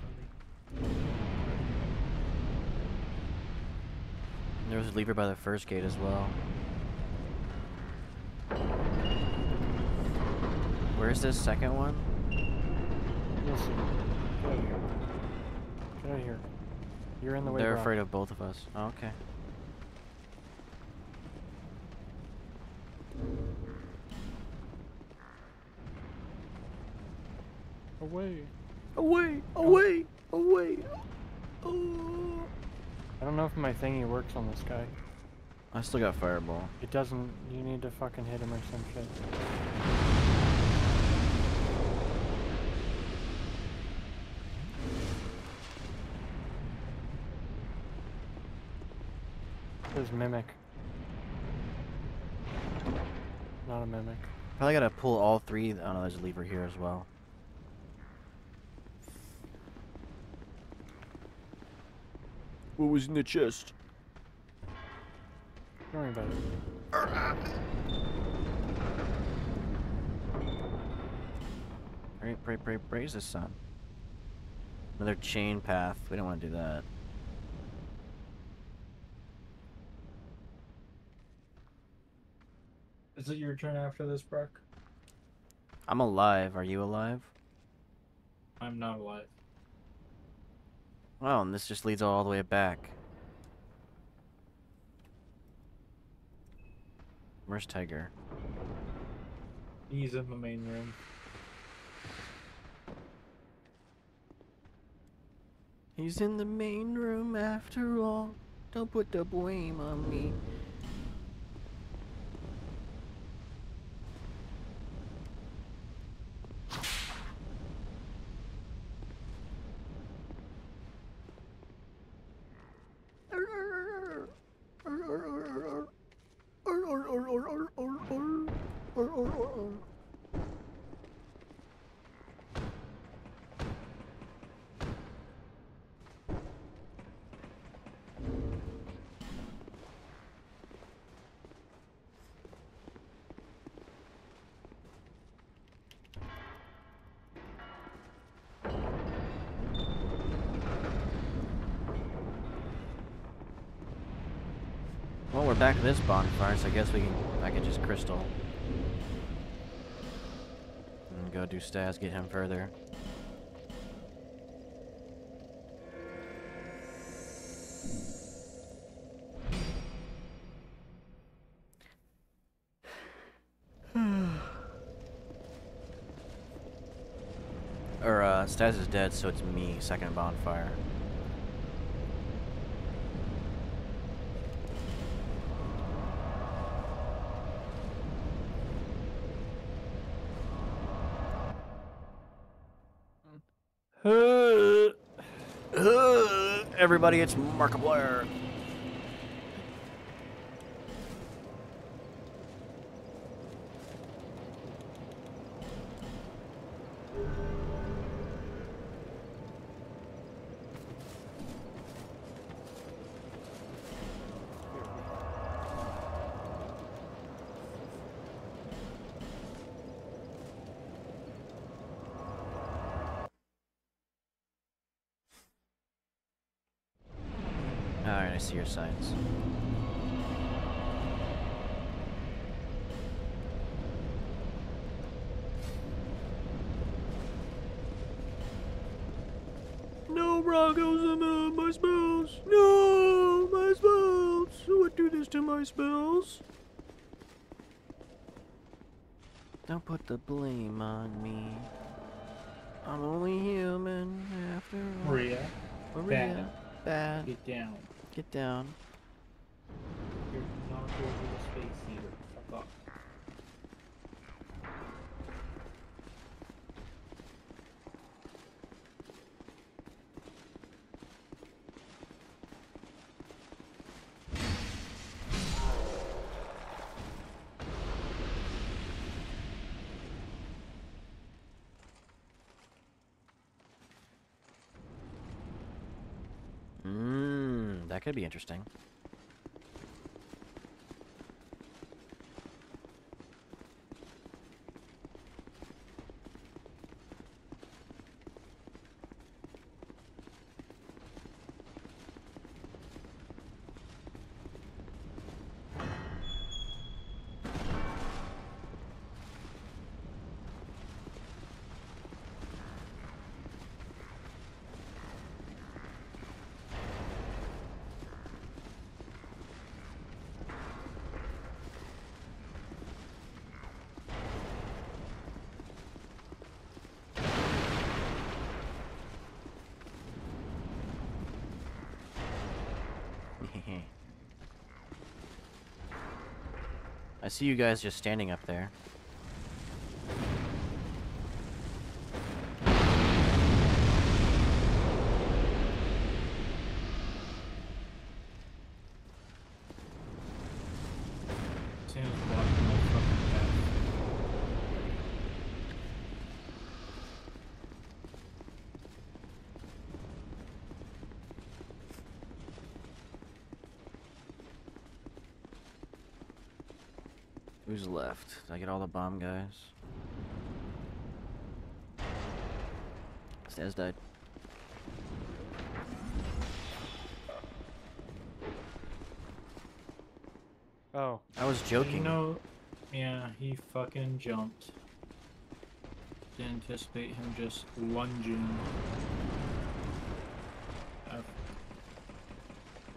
funny. There was a lever by the first gate as well. Where's this second one? Listen. Get out of here. Get out of here. You're in the way. They're Brock. Afraid of both of us. Oh, okay. Away. Away. Away. Away. Oh. I don't know if my thingy works on this guy. I still got fireball. It doesn't. You need to fucking hit him or some shit. There's Mimic. Not a Mimic. Probably gotta pull all three. Oh no, there's a lever here as well. What was in the chest? Don't worry about it. Raise this son. Another chain path. We don't want to do that. Is it your turn after this, Brock? I'm alive. Are you alive? I'm not alive. Wow, and this just leads all the way back. Where's Tiger? He's in the main room. He's in the main room after all. Don't put the blame on me. Well, we're back to this bonfire, so I guess we can. I can just crystal and go do stats, get him further. Or Stas is dead, so it's me. Second bonfire. Everybody, it's Markiplier. Alright, I see your signs. No, Brock1o7, my spells! No, my spells! What do this to my spells? Don't put the blame on me. I'm only human after all. Maria. Maria. Bad. Get down. Get down. You're not over the space either. That could be interesting. I see you guys just standing up there. Who's left? Did I get all the bomb guys? Stas died. Oh. I was joking. You know, yeah, he fucking jumped. Didn't anticipate him just lunging.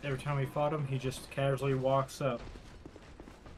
Every time we fought him, he just casually walks up.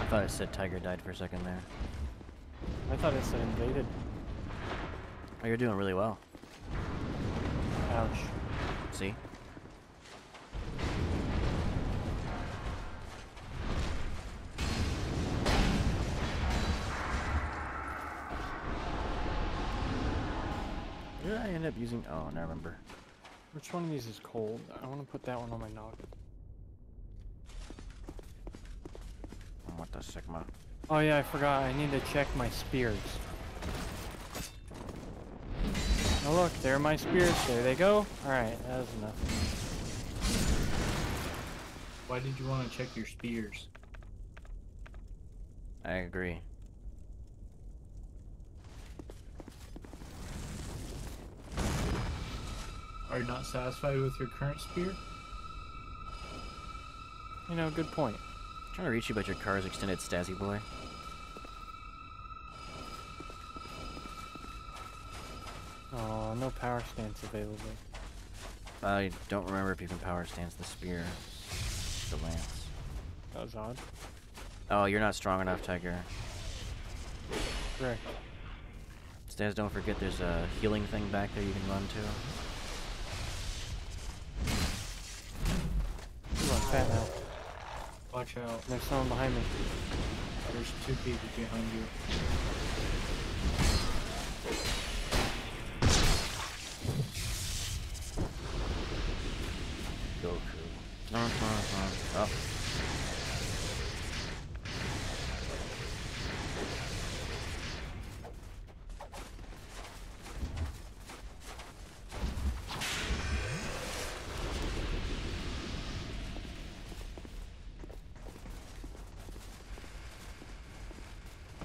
I thought it said Tiger died for a second there. I thought it said invaded. Oh, you're doing really well. Ouch. See? Where did I end up using? Oh, I remember. Which one of these is cold? I want to put that one on my knob. Sigma. Oh yeah, I forgot. I need to check my spears. Oh look, there are my spears. There they go. Alright, that was enough. Why did you want to check your spears? I agree. Are you not satisfied with your current spear? You know, good point. I'm trying to reach you, but your car's extended, Stazzy boy. Oh, no power stance available. I don't remember if you can power stance the spear, the lance. That was odd. Oh, you're not strong enough, Tiger. Correct. Staz, don't forget there's a healing thing back there you can run to. You run fat now. Watch out. There's someone behind me. There's two people behind you. Goku. Oh.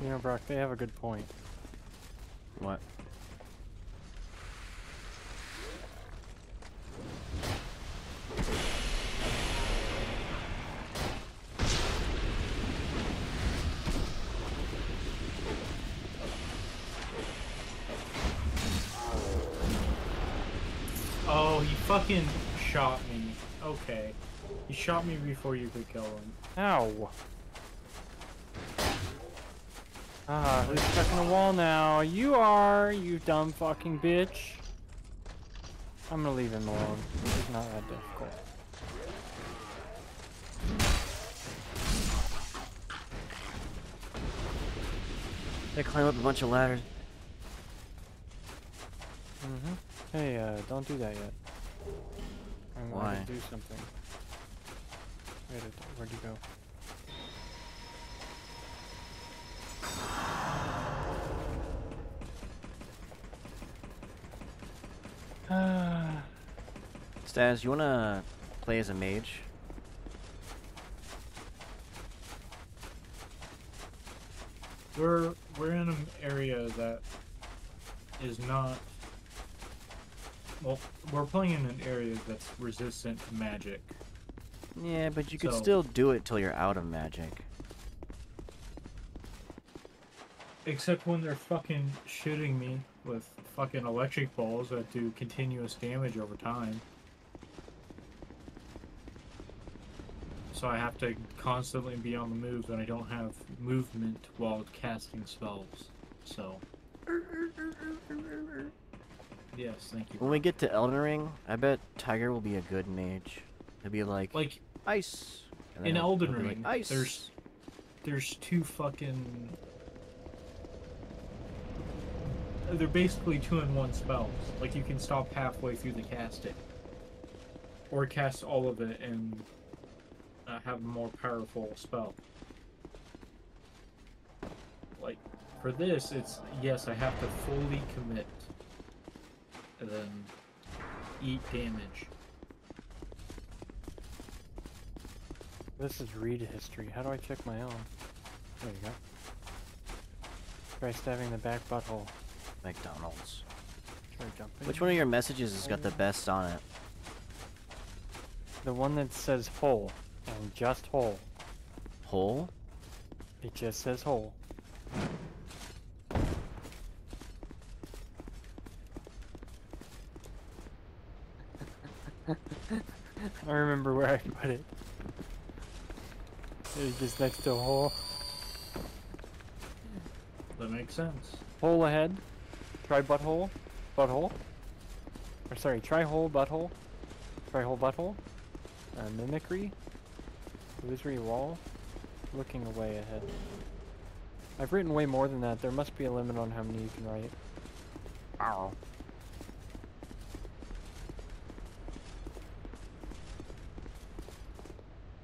You know, Brock, they have a good point. What? Oh, he fucking shot me. Okay. He shot me before you could kill him. Ow! Ah, who's stuck in the wall now? You are, you dumb fucking bitch. I'm gonna leave him alone. It's not that difficult. They climb up a bunch of ladders. Mm-hmm. Hey, don't do that yet. I'm going to do something. Wait, where'd you go? Stas, you wanna play as a mage? We're in an area that is not, well, we're playing in an area that's resistant to magic. Yeah, but you could still do it till you're out of magic. Except when they're fucking shooting me with fucking electric balls that do continuous damage over time. So I have to constantly be on the move, and I don't have movement while casting spells. So... yes, thank you. When we get to Elden Ring, I bet Tiger will be a good mage. He'll be like... like... ice! In Elden Ring, like, ice. There's two fucking... they're basically 2-in-1 spells. Like, you can stop halfway through the casting. Or cast all of it and have a more powerful spell. Like, for this, it's, yes, I have to fully commit. And then eat damage. This is read history. How do I check my own? There you go. Try stabbing the back butthole. McDonald's. Which one of your messages has got the best on it? The one that says whole. And just whole. Whole? It just says whole. I remember where I put it. It was just next to whole. That makes sense. Hole ahead. Try butthole, butthole, or sorry, try hole butthole, mimicry, illusory wall, looking away ahead. I've written way more than that. There must be a limit on how many you can write. Ow.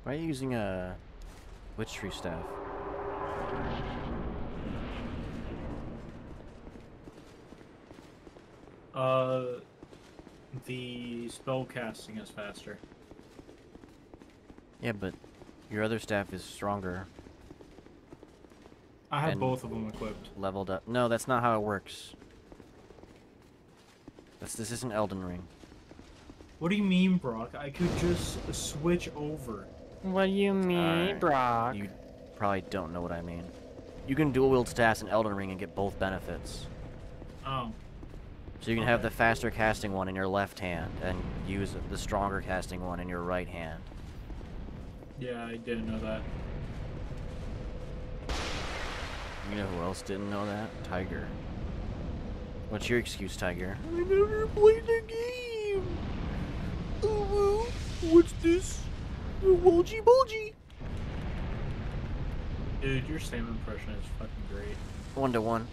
Why are you using a witch tree staff? The spell casting is faster. Yeah, but your other staff is stronger. I have both of them equipped. Leveled up. No, that's not how it works. This isn't Elden Ring. What do you mean, Brock? I could just switch over. What do you mean, Brock? You probably don't know what I mean. You can dual wield staffs in Elden Ring and get both benefits. Oh. So you can have the faster casting one in your left hand, and use the stronger casting one in your right hand. Yeah, I didn't know that. You know who else didn't know that? Tiger. What's your excuse, Tiger? I never played the game! Oh, what's this? Woogie bulgy! Dude, your Sam impression is fucking great. 1-to-1.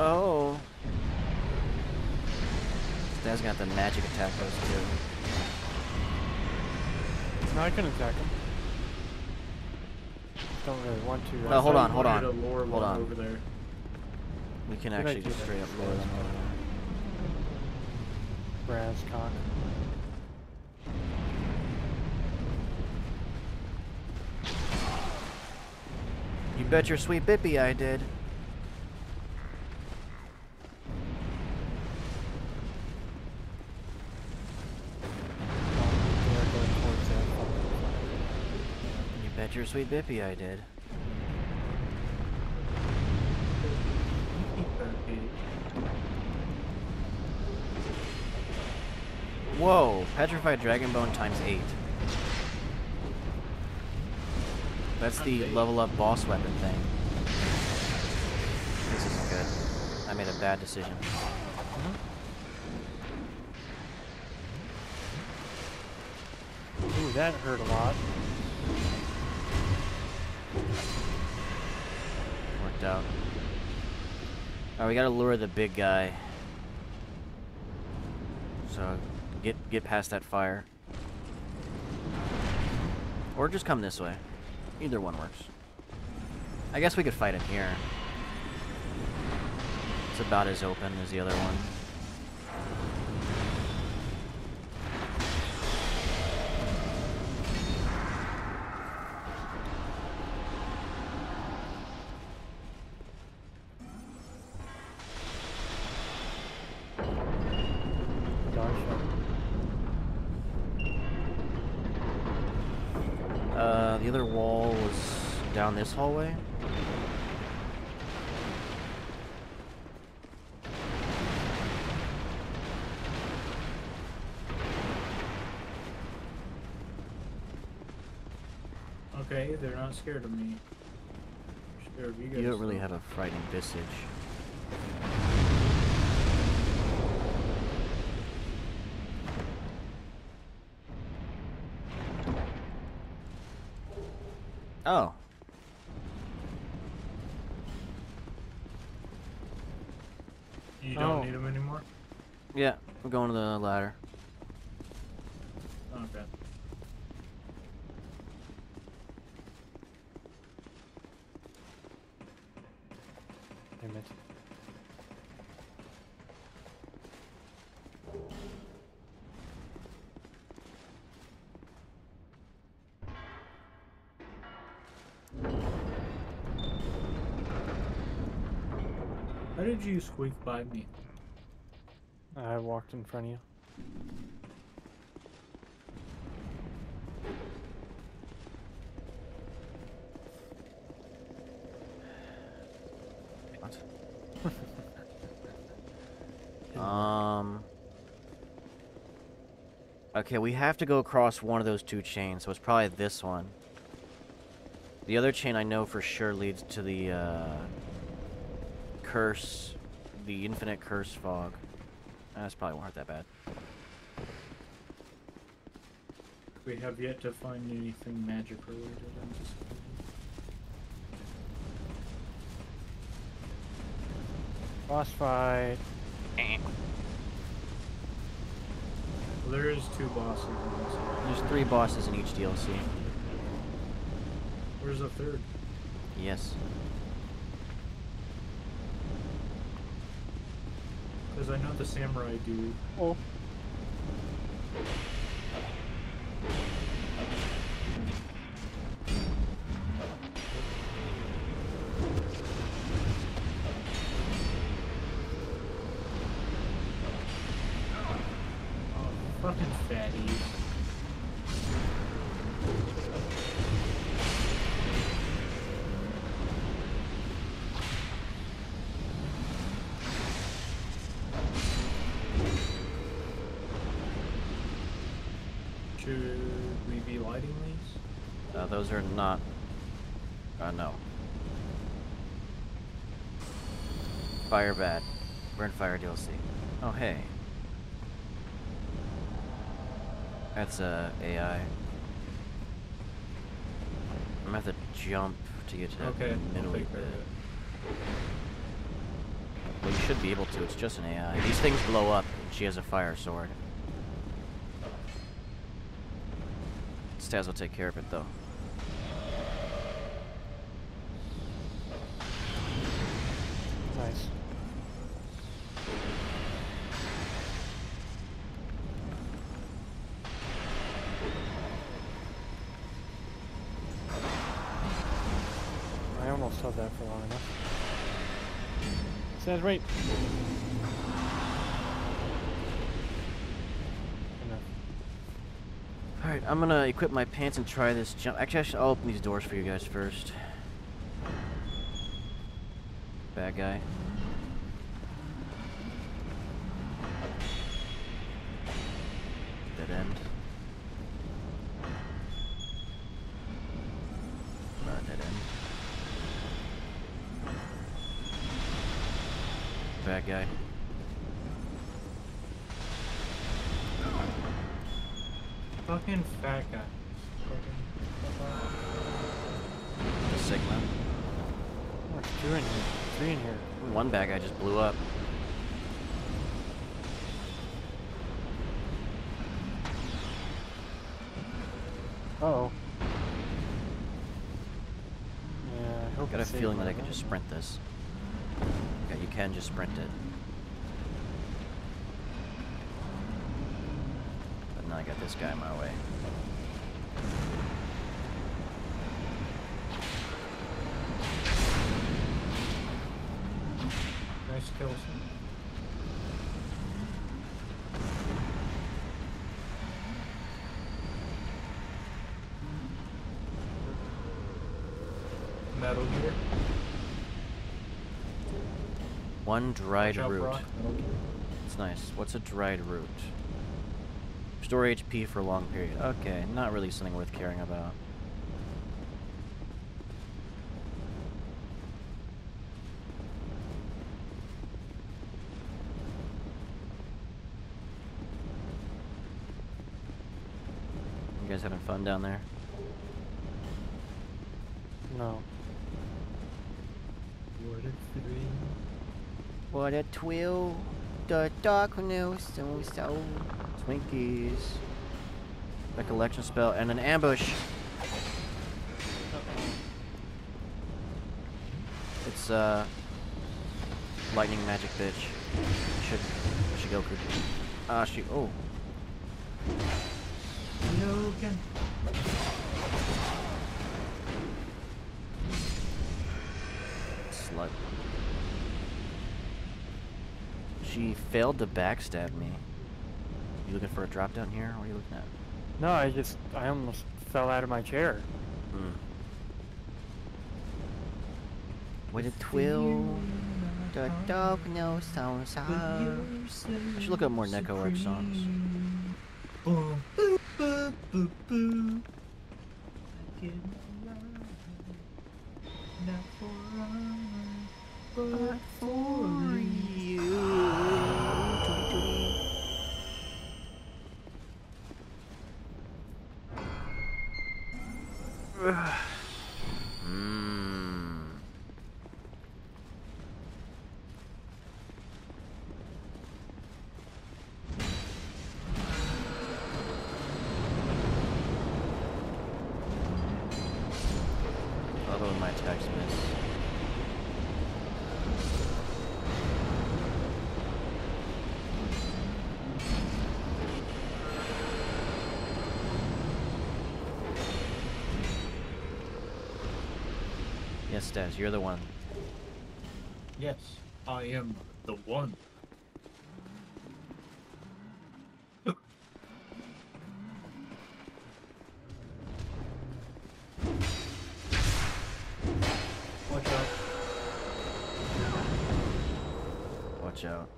Oh. Dad's got the magic attack post too. No, I can attack him. Don't really want to. Right? No, hold on. Over there. We can actually just straight up lower them. Brasscock. You bet your sweet bippy I did. Your sweet bippy, I did. Whoa, Petrified Dragon Bone ×8. That's the level up boss weapon thing. This isn't good. I made a bad decision. Ooh, that hurt a lot. Worked out. Alright, we gotta lure the big guy. So, get past that fire. Or just come this way. Either one works. I guess we could fight him here. It's about as open as the other one. The other wall was down this hallway. Okay, they're not scared of me. They're scared of you guys. You don't really have a frightening visage. Oh. You don't need them anymore? Yeah, we're going to the ladder. Okay. Damn it. How did you squeak by me? I walked in front of you. What? Okay, we have to go across one of those two chains, so it's probably this one. The other chain I know for sure leads to the, curse, the infinite curse fog. That's probably won't hurt that bad. We have yet to find anything magic related. I'm just boss fight. Well, there is two bosses in this. There's three bosses in each DLC. Where's the third? Yes. Because I know the samurai dude. Oh. Fucking fatties. Those are not... no. Fire bad. We're in Fire DLC. Oh, hey. That's, AI. I'm gonna have to jump to get to that middle bit. Well, you should be able to. It's just an AI. These things blow up, and she has a fire sword. Stas will take care of it, though. Nice. I almost held that for long enough. Sounds right. Alright, I'm gonna equip my pants and try this jump. Actually, I'll open these doors for you guys first. Bad guy. Dead end. Alright. bad guy. Fucking fat guy. Fucking Sigma. Oh, two in here. Three in here. One bad guy just blew up. Uh-oh. Yeah, I hope. Got a feeling that I can just sprint this. Yeah, you can just sprint it. But now I got this guy in my way. Nice kills. Metal Gear. One dried root. It's nice. What's a dried root? Restore HP for a long period. Okay, not really something worth caring about. You guys having fun down there? No. What a twill, the darkness, and so Twinkies. Recollection spell and an ambush. It's lightning magic, bitch. Should go creepy. Ah, shoot. Oh. No again. Slut. She failed to backstab me. You looking for a drop down here? What are you looking at? No, I almost fell out of my chair. Mm. What a twill. The dog knows sounds high. I should look up more Neko Arc songs. But for you. Although my attacks miss. Yes, Stas, you're the one. Yes, I am the one. Watch out. Watch out.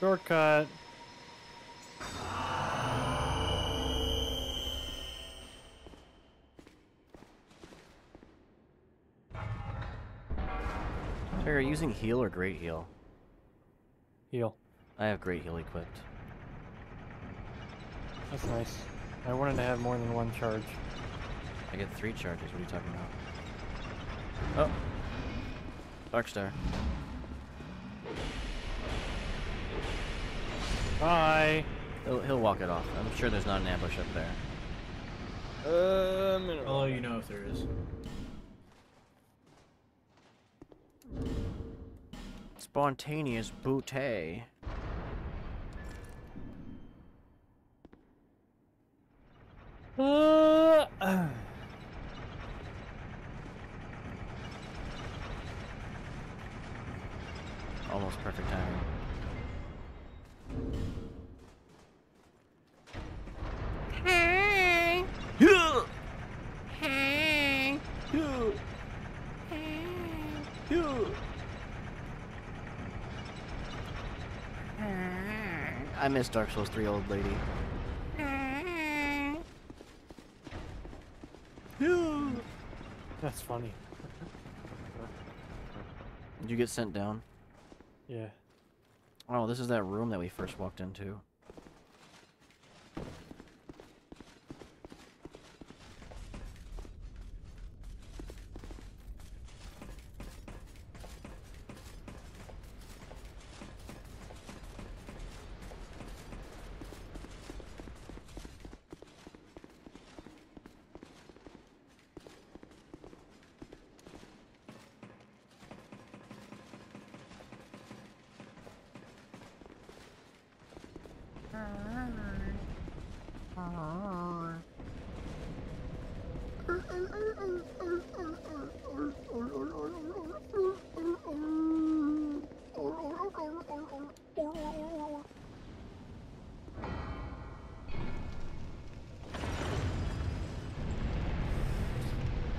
Shortcut. Are you using heal or great heal? Heal. I have great heal equipped. That's nice. I wanted to have more than one charge. I get 3 charges. What are you talking about? Oh, Dark Star. Bye. He'll walk it off. I'm sure there's not an ambush up there. I'll let you know if there is. Spontaneous booty. Almost perfect timing. Hey. Hey. Hey. I miss Dark Souls 3, old lady. That's funny. Did you get sent down? Yeah. Oh, this is that room that we first walked into.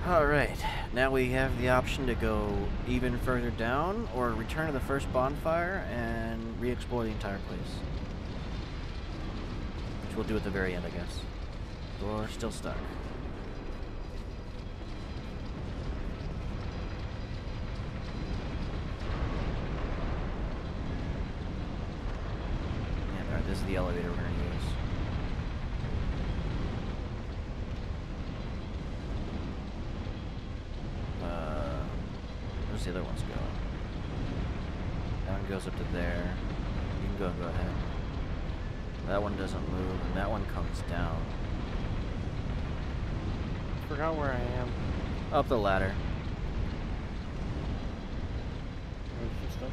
Alright, now we have the option to go even further down or return to the first bonfire and re-explore the entire place. Which we'll do at the very end, I guess. We're still stuck. Yeah, alright, this is the elevator we're gonna use. The other ones go. That one goes up to there. You can go ahead. That one doesn't move, and that one comes down. Forgot where I am. Up the ladder. Just up the ladder.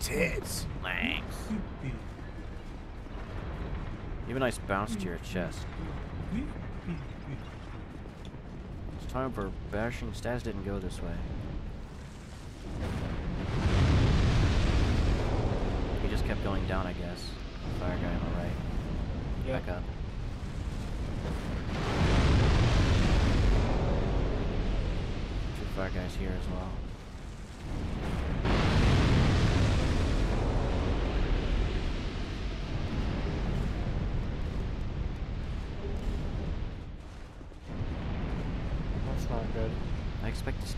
Tits. Thanks. You have a nice bounce to your chest. It's time for bashing. Stats didn't go this way. He just kept going down, I guess. Fire guy on the right. Yep. Back up. Two fire guys here as well.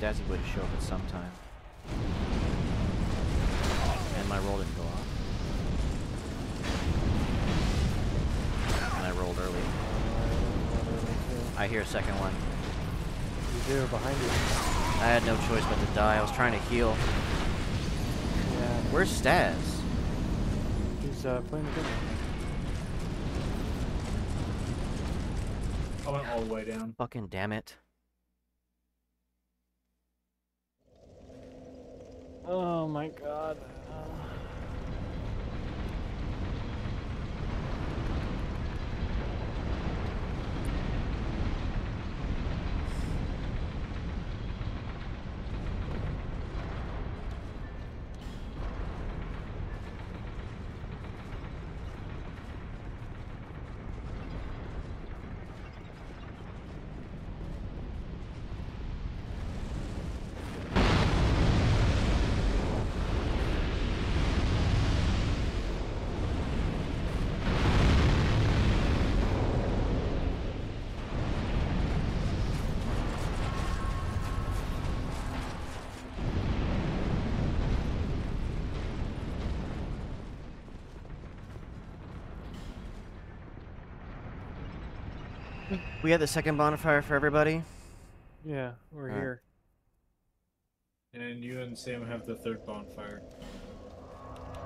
Dazzy would show up at some time. And my roll didn't go off. And I rolled early. I hear a second one. You do, behind you. I had no choice but to die. I was trying to heal. Yeah. Where's Staz? He's playing the game. I went all the way down. Fucking damn it. Oh my god. We had the second bonfire for everybody? Yeah, we're here. And you and Sam have the third bonfire.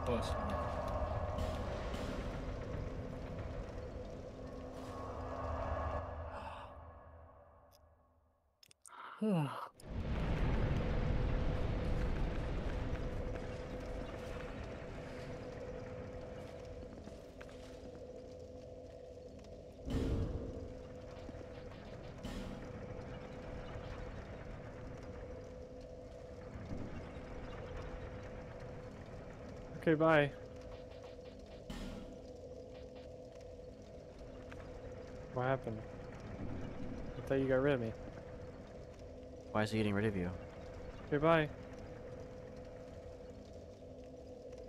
Plus one. Okay, bye. What happened? I thought you got rid of me. Why is he getting rid of you? Okay, bye.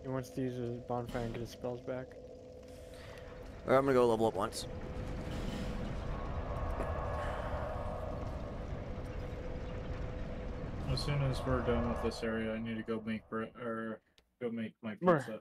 He wants to use his bonfire and get his spells back. Alright, I'm gonna go level up once. As soon as we're done with this area, I need to go make my pizza.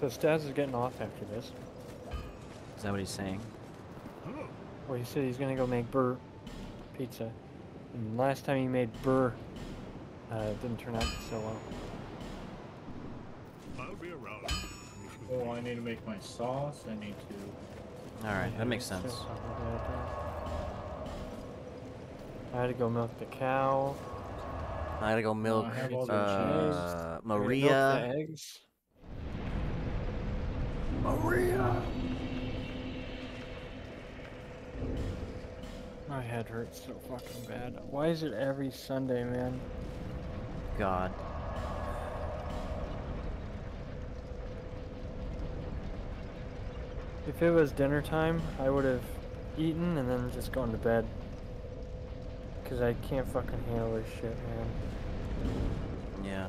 So Stas is getting off after this. Is that what he's saying? Well, he said he's gonna go make burr pizza. And last time he made burr, it didn't turn out so well. I'll be around. Oh, I need to make my sauce. I need to. Alright, that makes sense. I had to go milk the cow. I had to go milk Maria. Milk the eggs. Maria! My head hurts so fucking bad. Why is it every Sunday, man? God. If it was dinner time, I would have eaten and then just gone to bed. Because I can't fucking handle this shit, man. Yeah.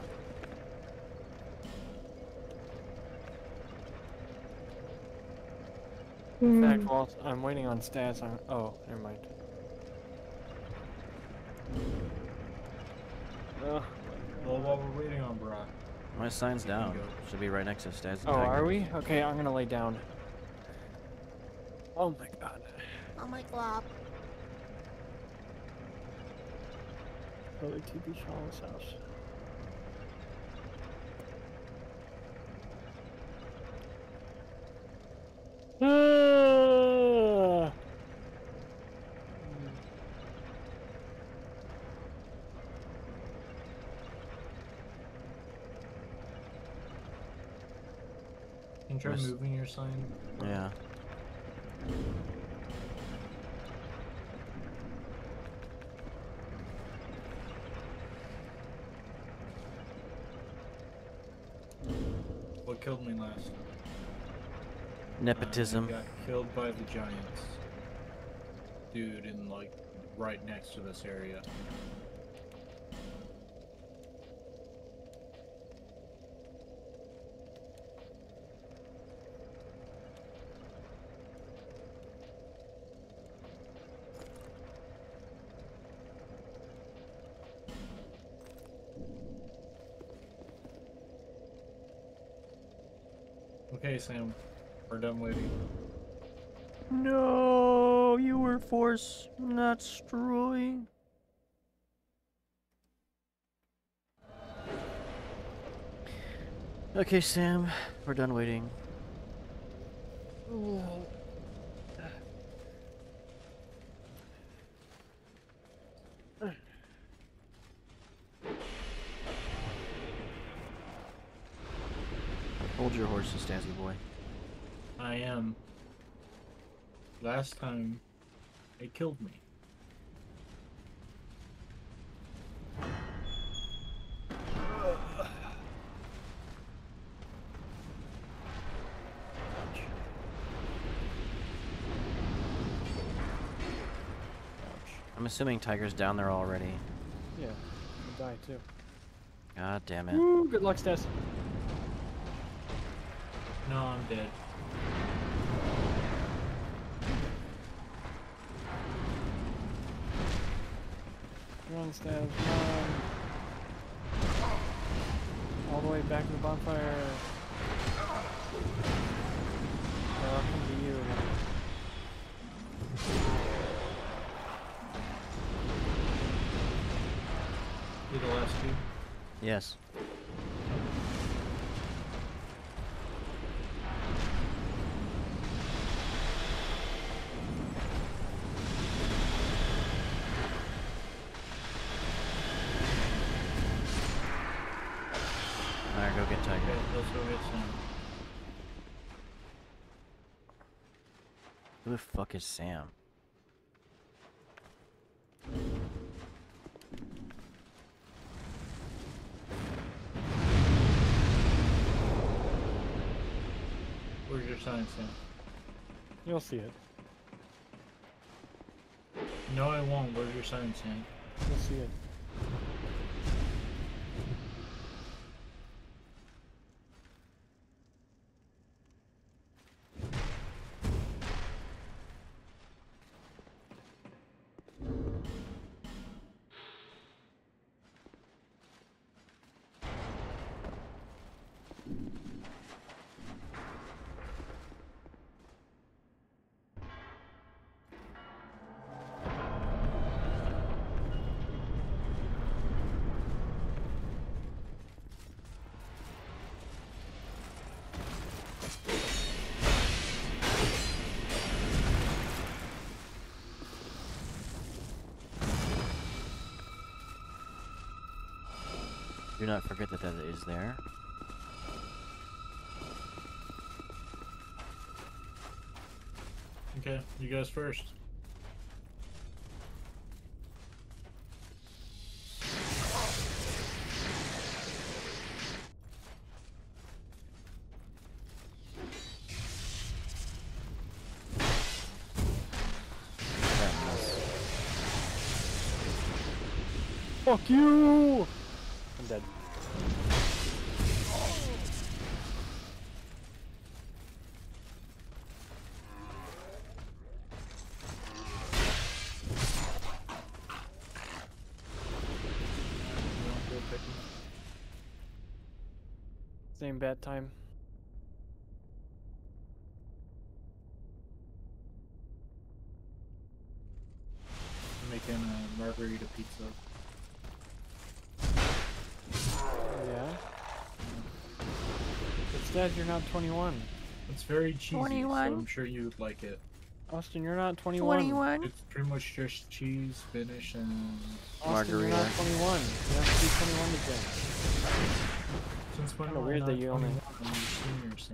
In fact, whilst I'm waiting on Stas, I'm... Oh, never mind. Well, while we're waiting on Brock. My sign's down. Should be right next to Stas. Oh, are we? Okay, I'm gonna lay down. Oh my god. Oh my glob. Probably TP Sean's house. Try moving your sign. Yeah. What killed me last? Nepotism. Got killed by the giants. Dude, in like right next to this area. Okay, Sam, we're done waiting. No, you were forced, not destroy. Okay, Sam, we're done waiting. Ooh. Hold your horses, Stazzy boy. I am. Last time, it killed me. I'm assuming Tiger's down there already. Yeah, he'll die too. God damn it. Woo, good luck, Staz. No, I'm dead. Run, Stab, run. All the way back to the bonfire. I'll come to you. You the last two? Yes. Let's go get Sam. Who the fuck is Sam? Where's your sign, Sam? You'll see it. No, I won't. Where's your sign, Sam? You'll see it. Do not forget that that is there. Okay, you guys first. Fuck you! I'm dead. Same bad time. I'm making a margarita pizza. Yeah. It's sad you're not 21. It's very cheesy, 21? So I'm sure you would like it. Austin, you're not 21. 21? It's pretty much just cheese, spinach, and Austin, margarita. You're not 21. You have to be 21 again. It's kind of weird that you only. It's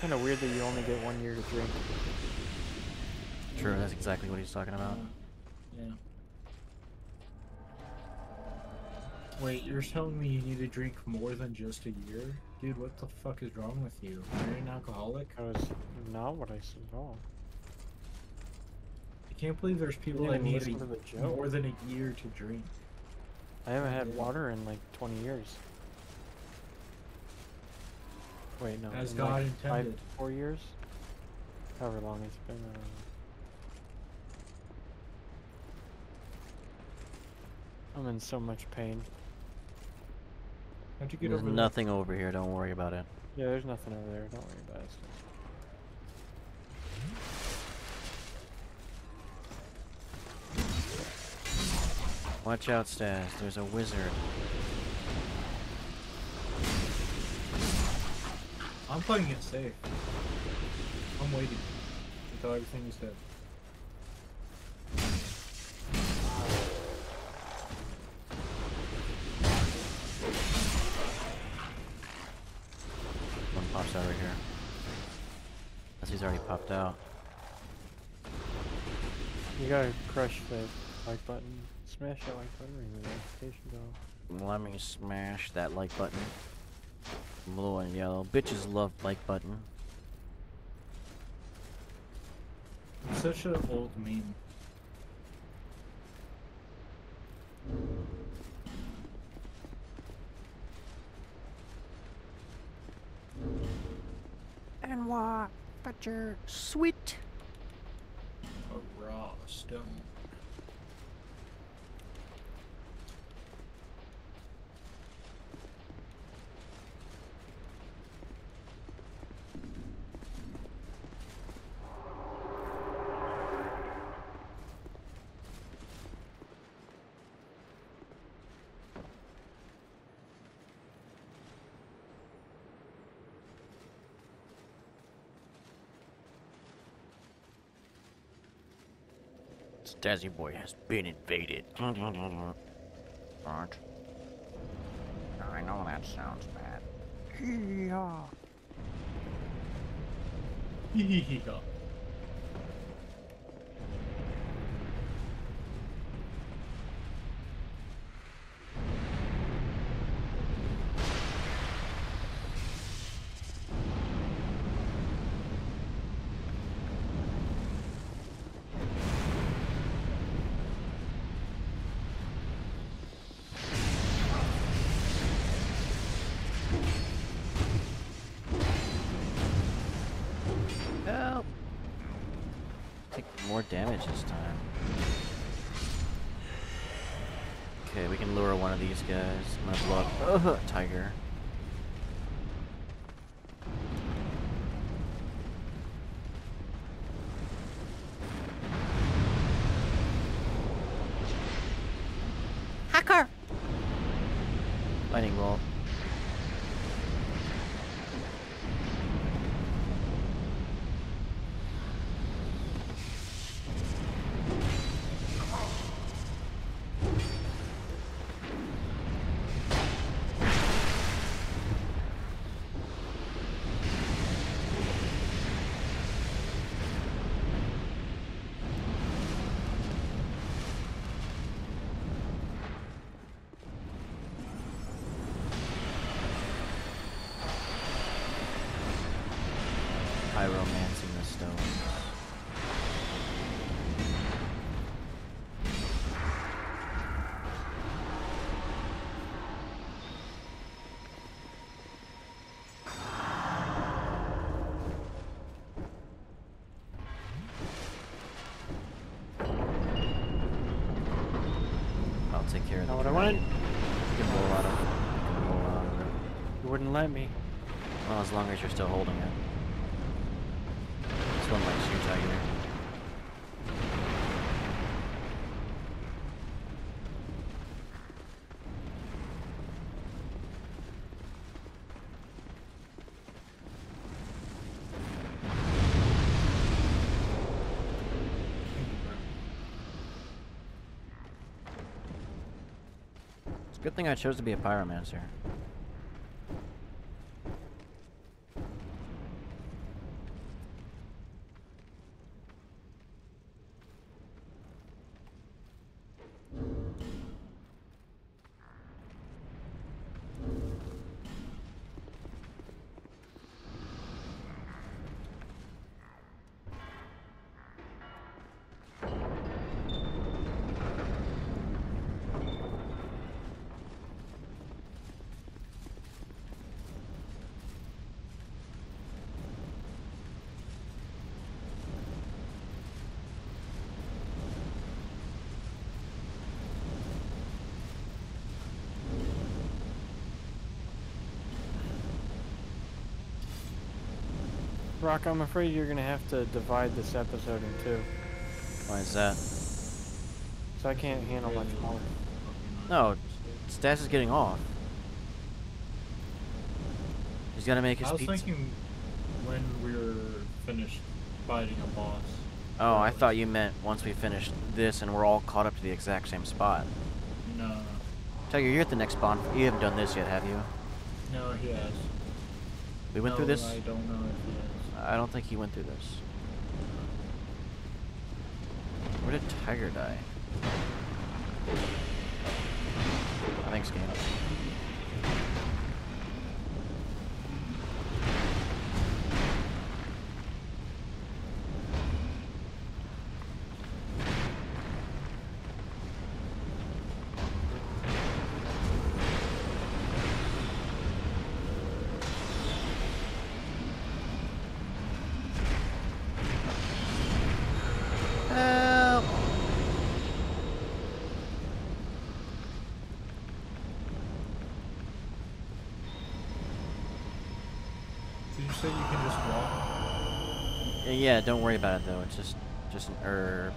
kind of weird that you only get 1 year to drink. True, that's exactly what he's talking about. Yeah. Wait, you're telling me you need to drink more than just a year, dude? What the fuck is wrong with you? Are you an alcoholic? That's not what I said at all. I can't believe there's people that need more than a year to drink. I haven't had water in like 20 years. Wait, no. As God like intended. 4 years? However long it's been. I'm in so much pain. How'd you get there's over nothing there? Over here, don't worry about it. Yeah, there's nothing over there, don't worry about it. Watch out, Stas, there's a wizard. I'm playing it safe. I'm waiting until everything is dead. One pops out right here. Unless he's already popped out. You gotta crush the like button. Smash that like button and the notification bell. Let me smash that like button. Blue and yellow. Bitches love like button. It's such an old meme. And what? But you're sweet. A raw stone. Stazzy boy has been invaded. What? I know that sounds bad. Hee-haw. More damage this time. Okay, we can lure one of these guys. I'm gonna blow up Tiger. Hacker! Lightning bolt. Pyromancing the stone. I'll take care of that. What I wanted? You can roll out of it. You wouldn't let me. Well, as long as you're still holding it. This one likes you, Tiger. It's a good thing I chose to be a pyromancer. Brock, I'm afraid you're gonna have to divide this episode in two. Why is that? So I can't handle much more. No, Stas is getting off. He's gotta make his pizza. I was thinking when we were finished fighting a boss. Oh, I thought you meant once we finished this and we're all caught up to the exact same spot. No. Tiger, you're at the next spawn. You haven't done this yet, have you? No, he has. We went through this? I don't know if he has. I don't think he went through this. Where did Tiger die? Oh, thanks, game. So you can just walk? Yeah, don't worry about it though, it's just an herb.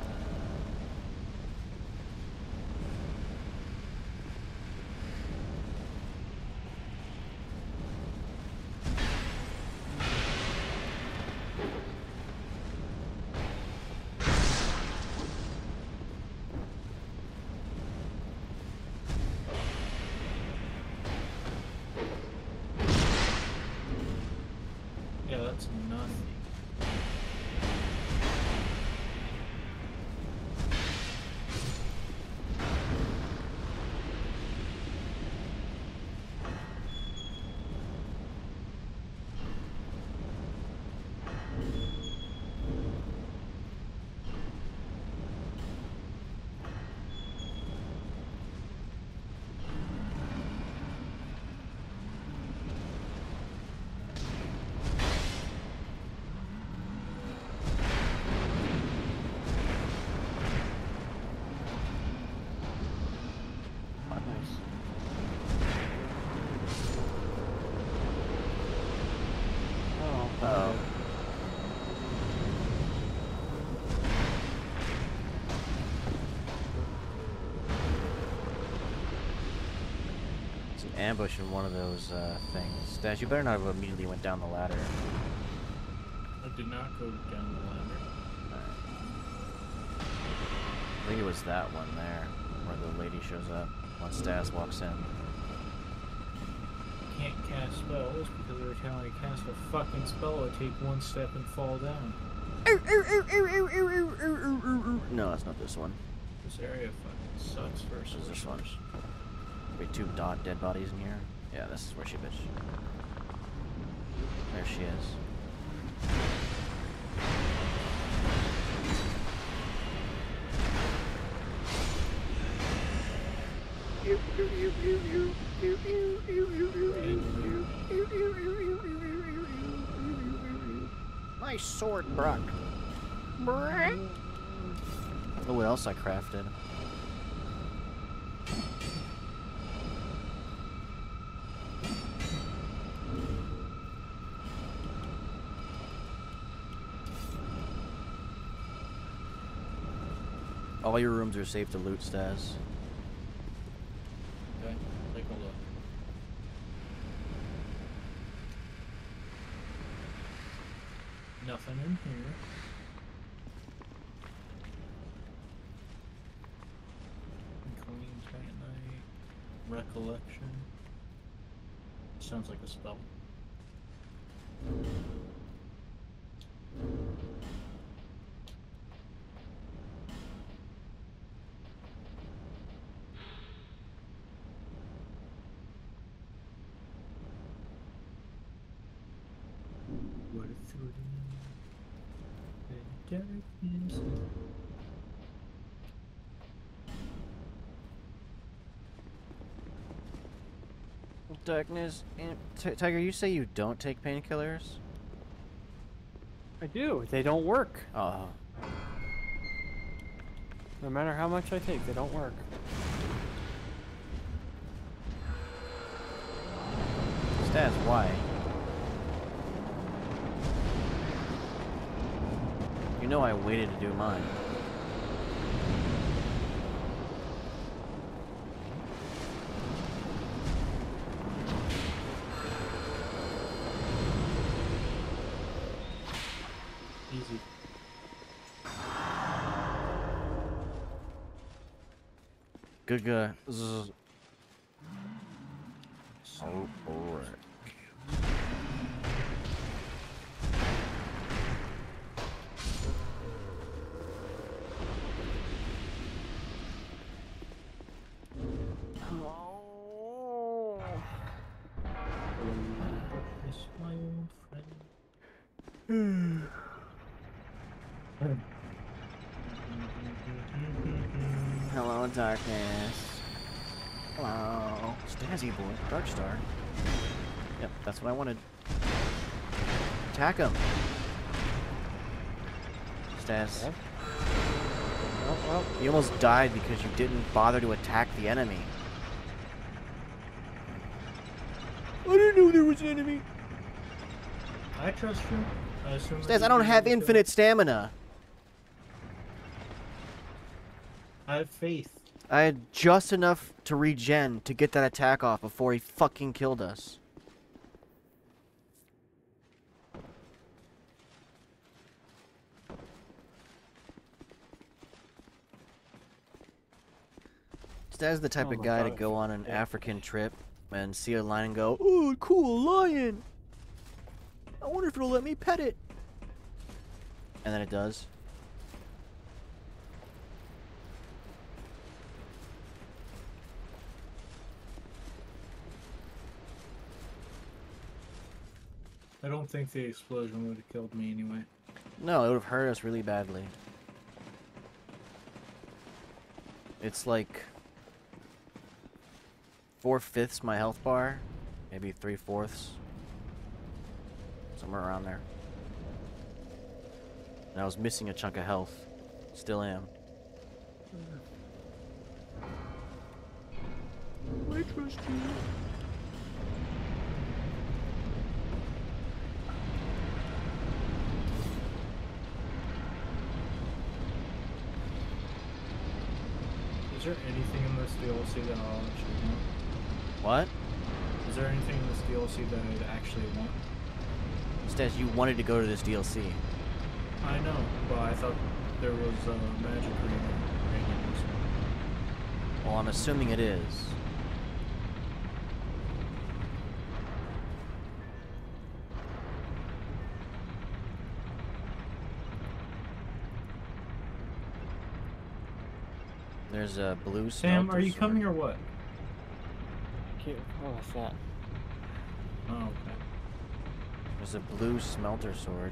That's nothing. Ambush in one of those things. Dash, you better not have immediately went down the ladder. I did not go down the ladder. Right. I think it was that one there, where the lady shows up once Stas walks in. Can't cast spells because every time I cast a fucking spell, I take one step and fall down. No, that's not this one. This area fucking sucks versus this one. There'll be two dead bodies in here. Yeah, this is where she bitch. There she is. Nice sword, Brock. Oh, what else I crafted? All your rooms are safe to loot, Stas. Okay, take a look. Nothing in here. Clean Titan Eye. Recollection. Sounds like a spell. Darkness. Tiger, you say you don't take painkillers? I do. They don't work. Oh. No matter how much I take, they don't work. Stas, why? You know I waited to do mine. Good guy. Zzz. Oh, alright. Oh. This is my old friend. Hello, darkness. Hello. Stazzy boy. Dark Star. Yep, that's what I wanted. Attack him. Stas. Okay. Oh, well. You almost died because you didn't bother to attack the enemy. I didn't know there was an enemy. I trust you. Stas, I don't have infinite stamina. I have faith. I had just enough to regen to get that attack off before he fucking killed us. Stas is the type of guy to go on an African trip and see a lion and go, "Ooh, cool lion! I wonder if it'll let me pet it. And then it does. I don't think the explosion would have killed me anyway. No, it would have hurt us really badly. It's like 4/5 my health bar, maybe 3/4, somewhere around there. And I was missing a chunk of health, still am. I trust you. Is there anything in this DLC that I'll actually want? What? Is there anything in this DLC that I'd actually want? Stas, you wanted to go to this DLC. I know, but I thought there was a magic ring in this one. Well, I'm assuming it is. There's a blue Sam, are you sword. Coming or what? Cute. Oh, what's that? Oh, okay. There's a blue smelter sword.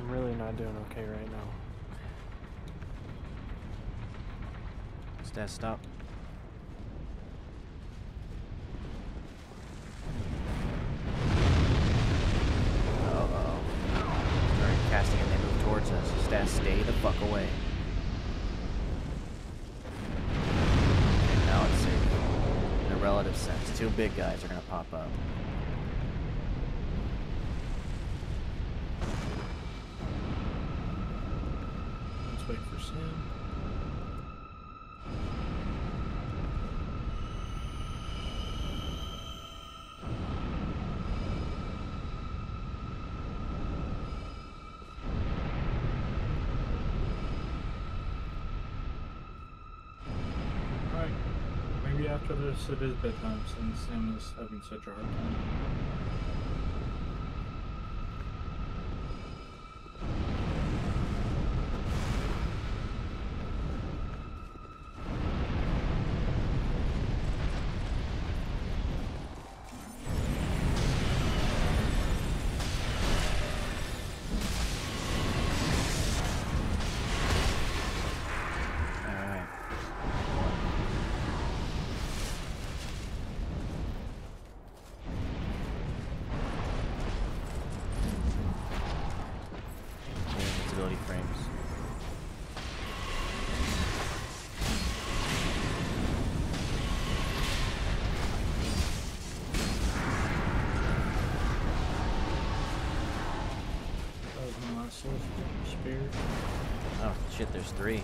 I'm really not doing okay right now. Stas, stop. Stay the fuck away. And now it's safe. In a relative sense, two big guys are gonna pop up. Let's wait for Sam. It is bedtime since Sam is having such a hard time. Oh shit, there's three.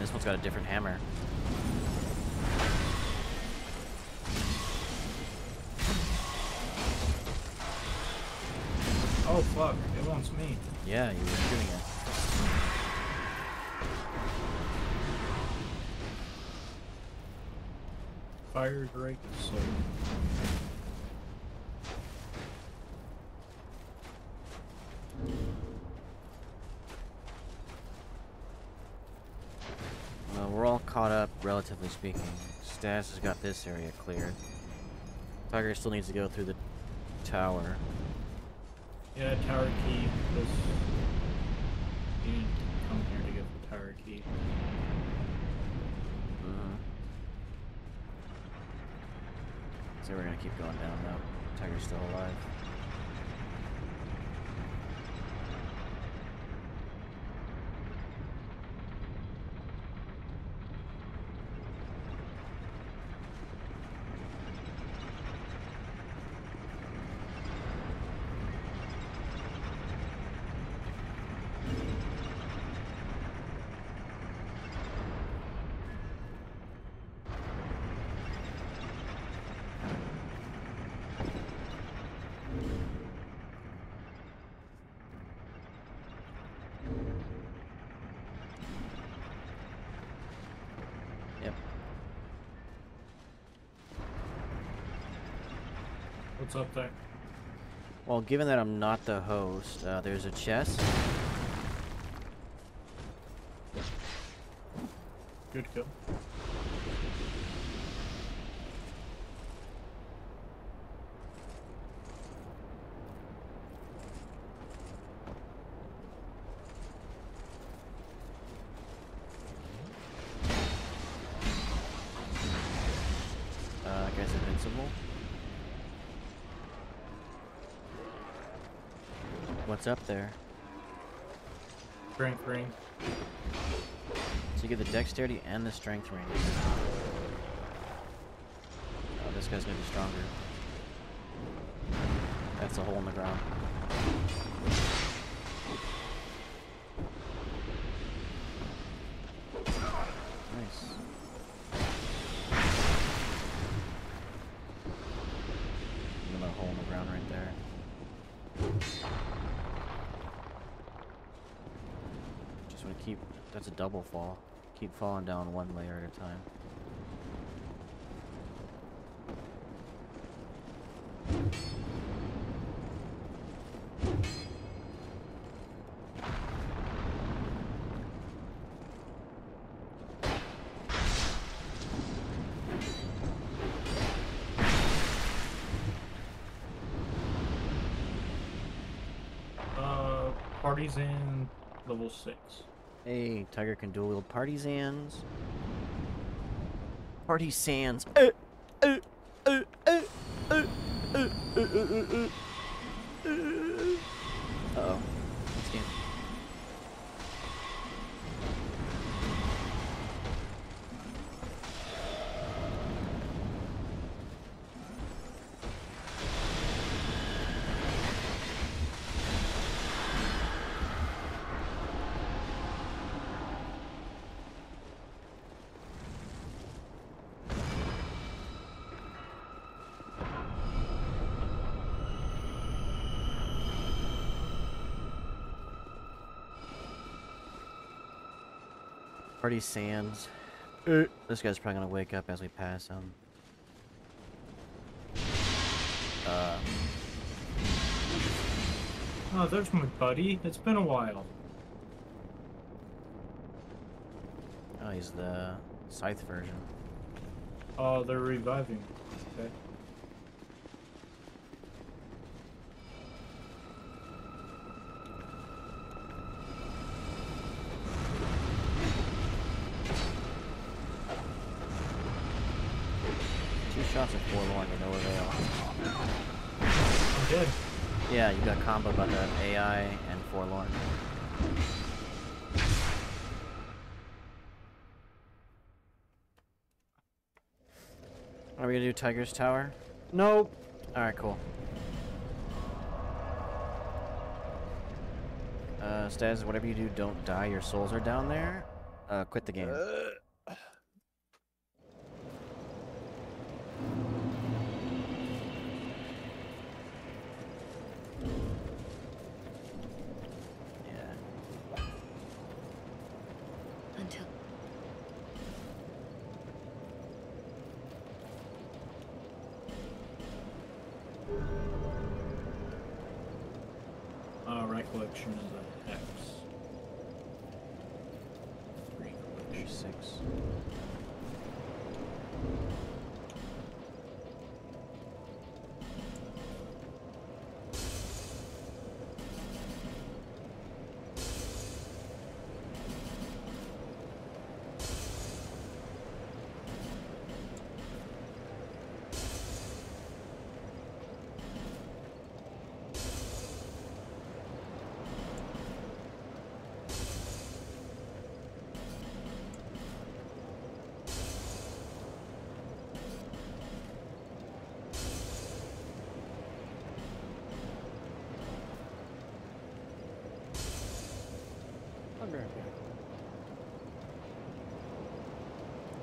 This one's got a different hammer. Oh fuck, it wants me. Yeah, you were shooting it. Fire break the sword. Relatively speaking, Stas has got this area cleared. Tiger still needs to go through the tower. Yeah, tower key. This... You need to come here to get the tower key. So we're gonna keep going down though. Tiger's still alive. What's up there? Well, given that I'm not the host, there's a chest. Good kill. What's up there? Strength ring. So you get the dexterity and the strength ring. Oh, this guy's gonna be stronger. That's a hole in the ground. That's a double fall. Keep falling down one layer at a time. Partisan level 6. Hey, Tiger can dual wield partisans. Partisans. Uh-oh. Let's game. Party sands. This guy's probably gonna wake up as we pass him. Oh, there's my buddy. It's been a while. Oh, he's the scythe version. Oh, they're reviving. Okay. Shots at Forlorn to no avail. I'm dead. Yeah, you got combo by the AI and Forlorn. Are we gonna do Tiger's Tower? Nope. Alright, cool. Staz, whatever you do, don't die. Your souls are down there. Quit the game. Recollection is an X. Recollection 6.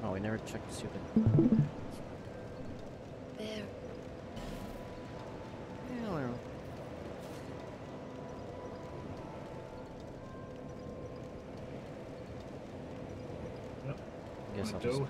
Oh, we never checked the stupid. There. Hello. Yep. I guess I'll just...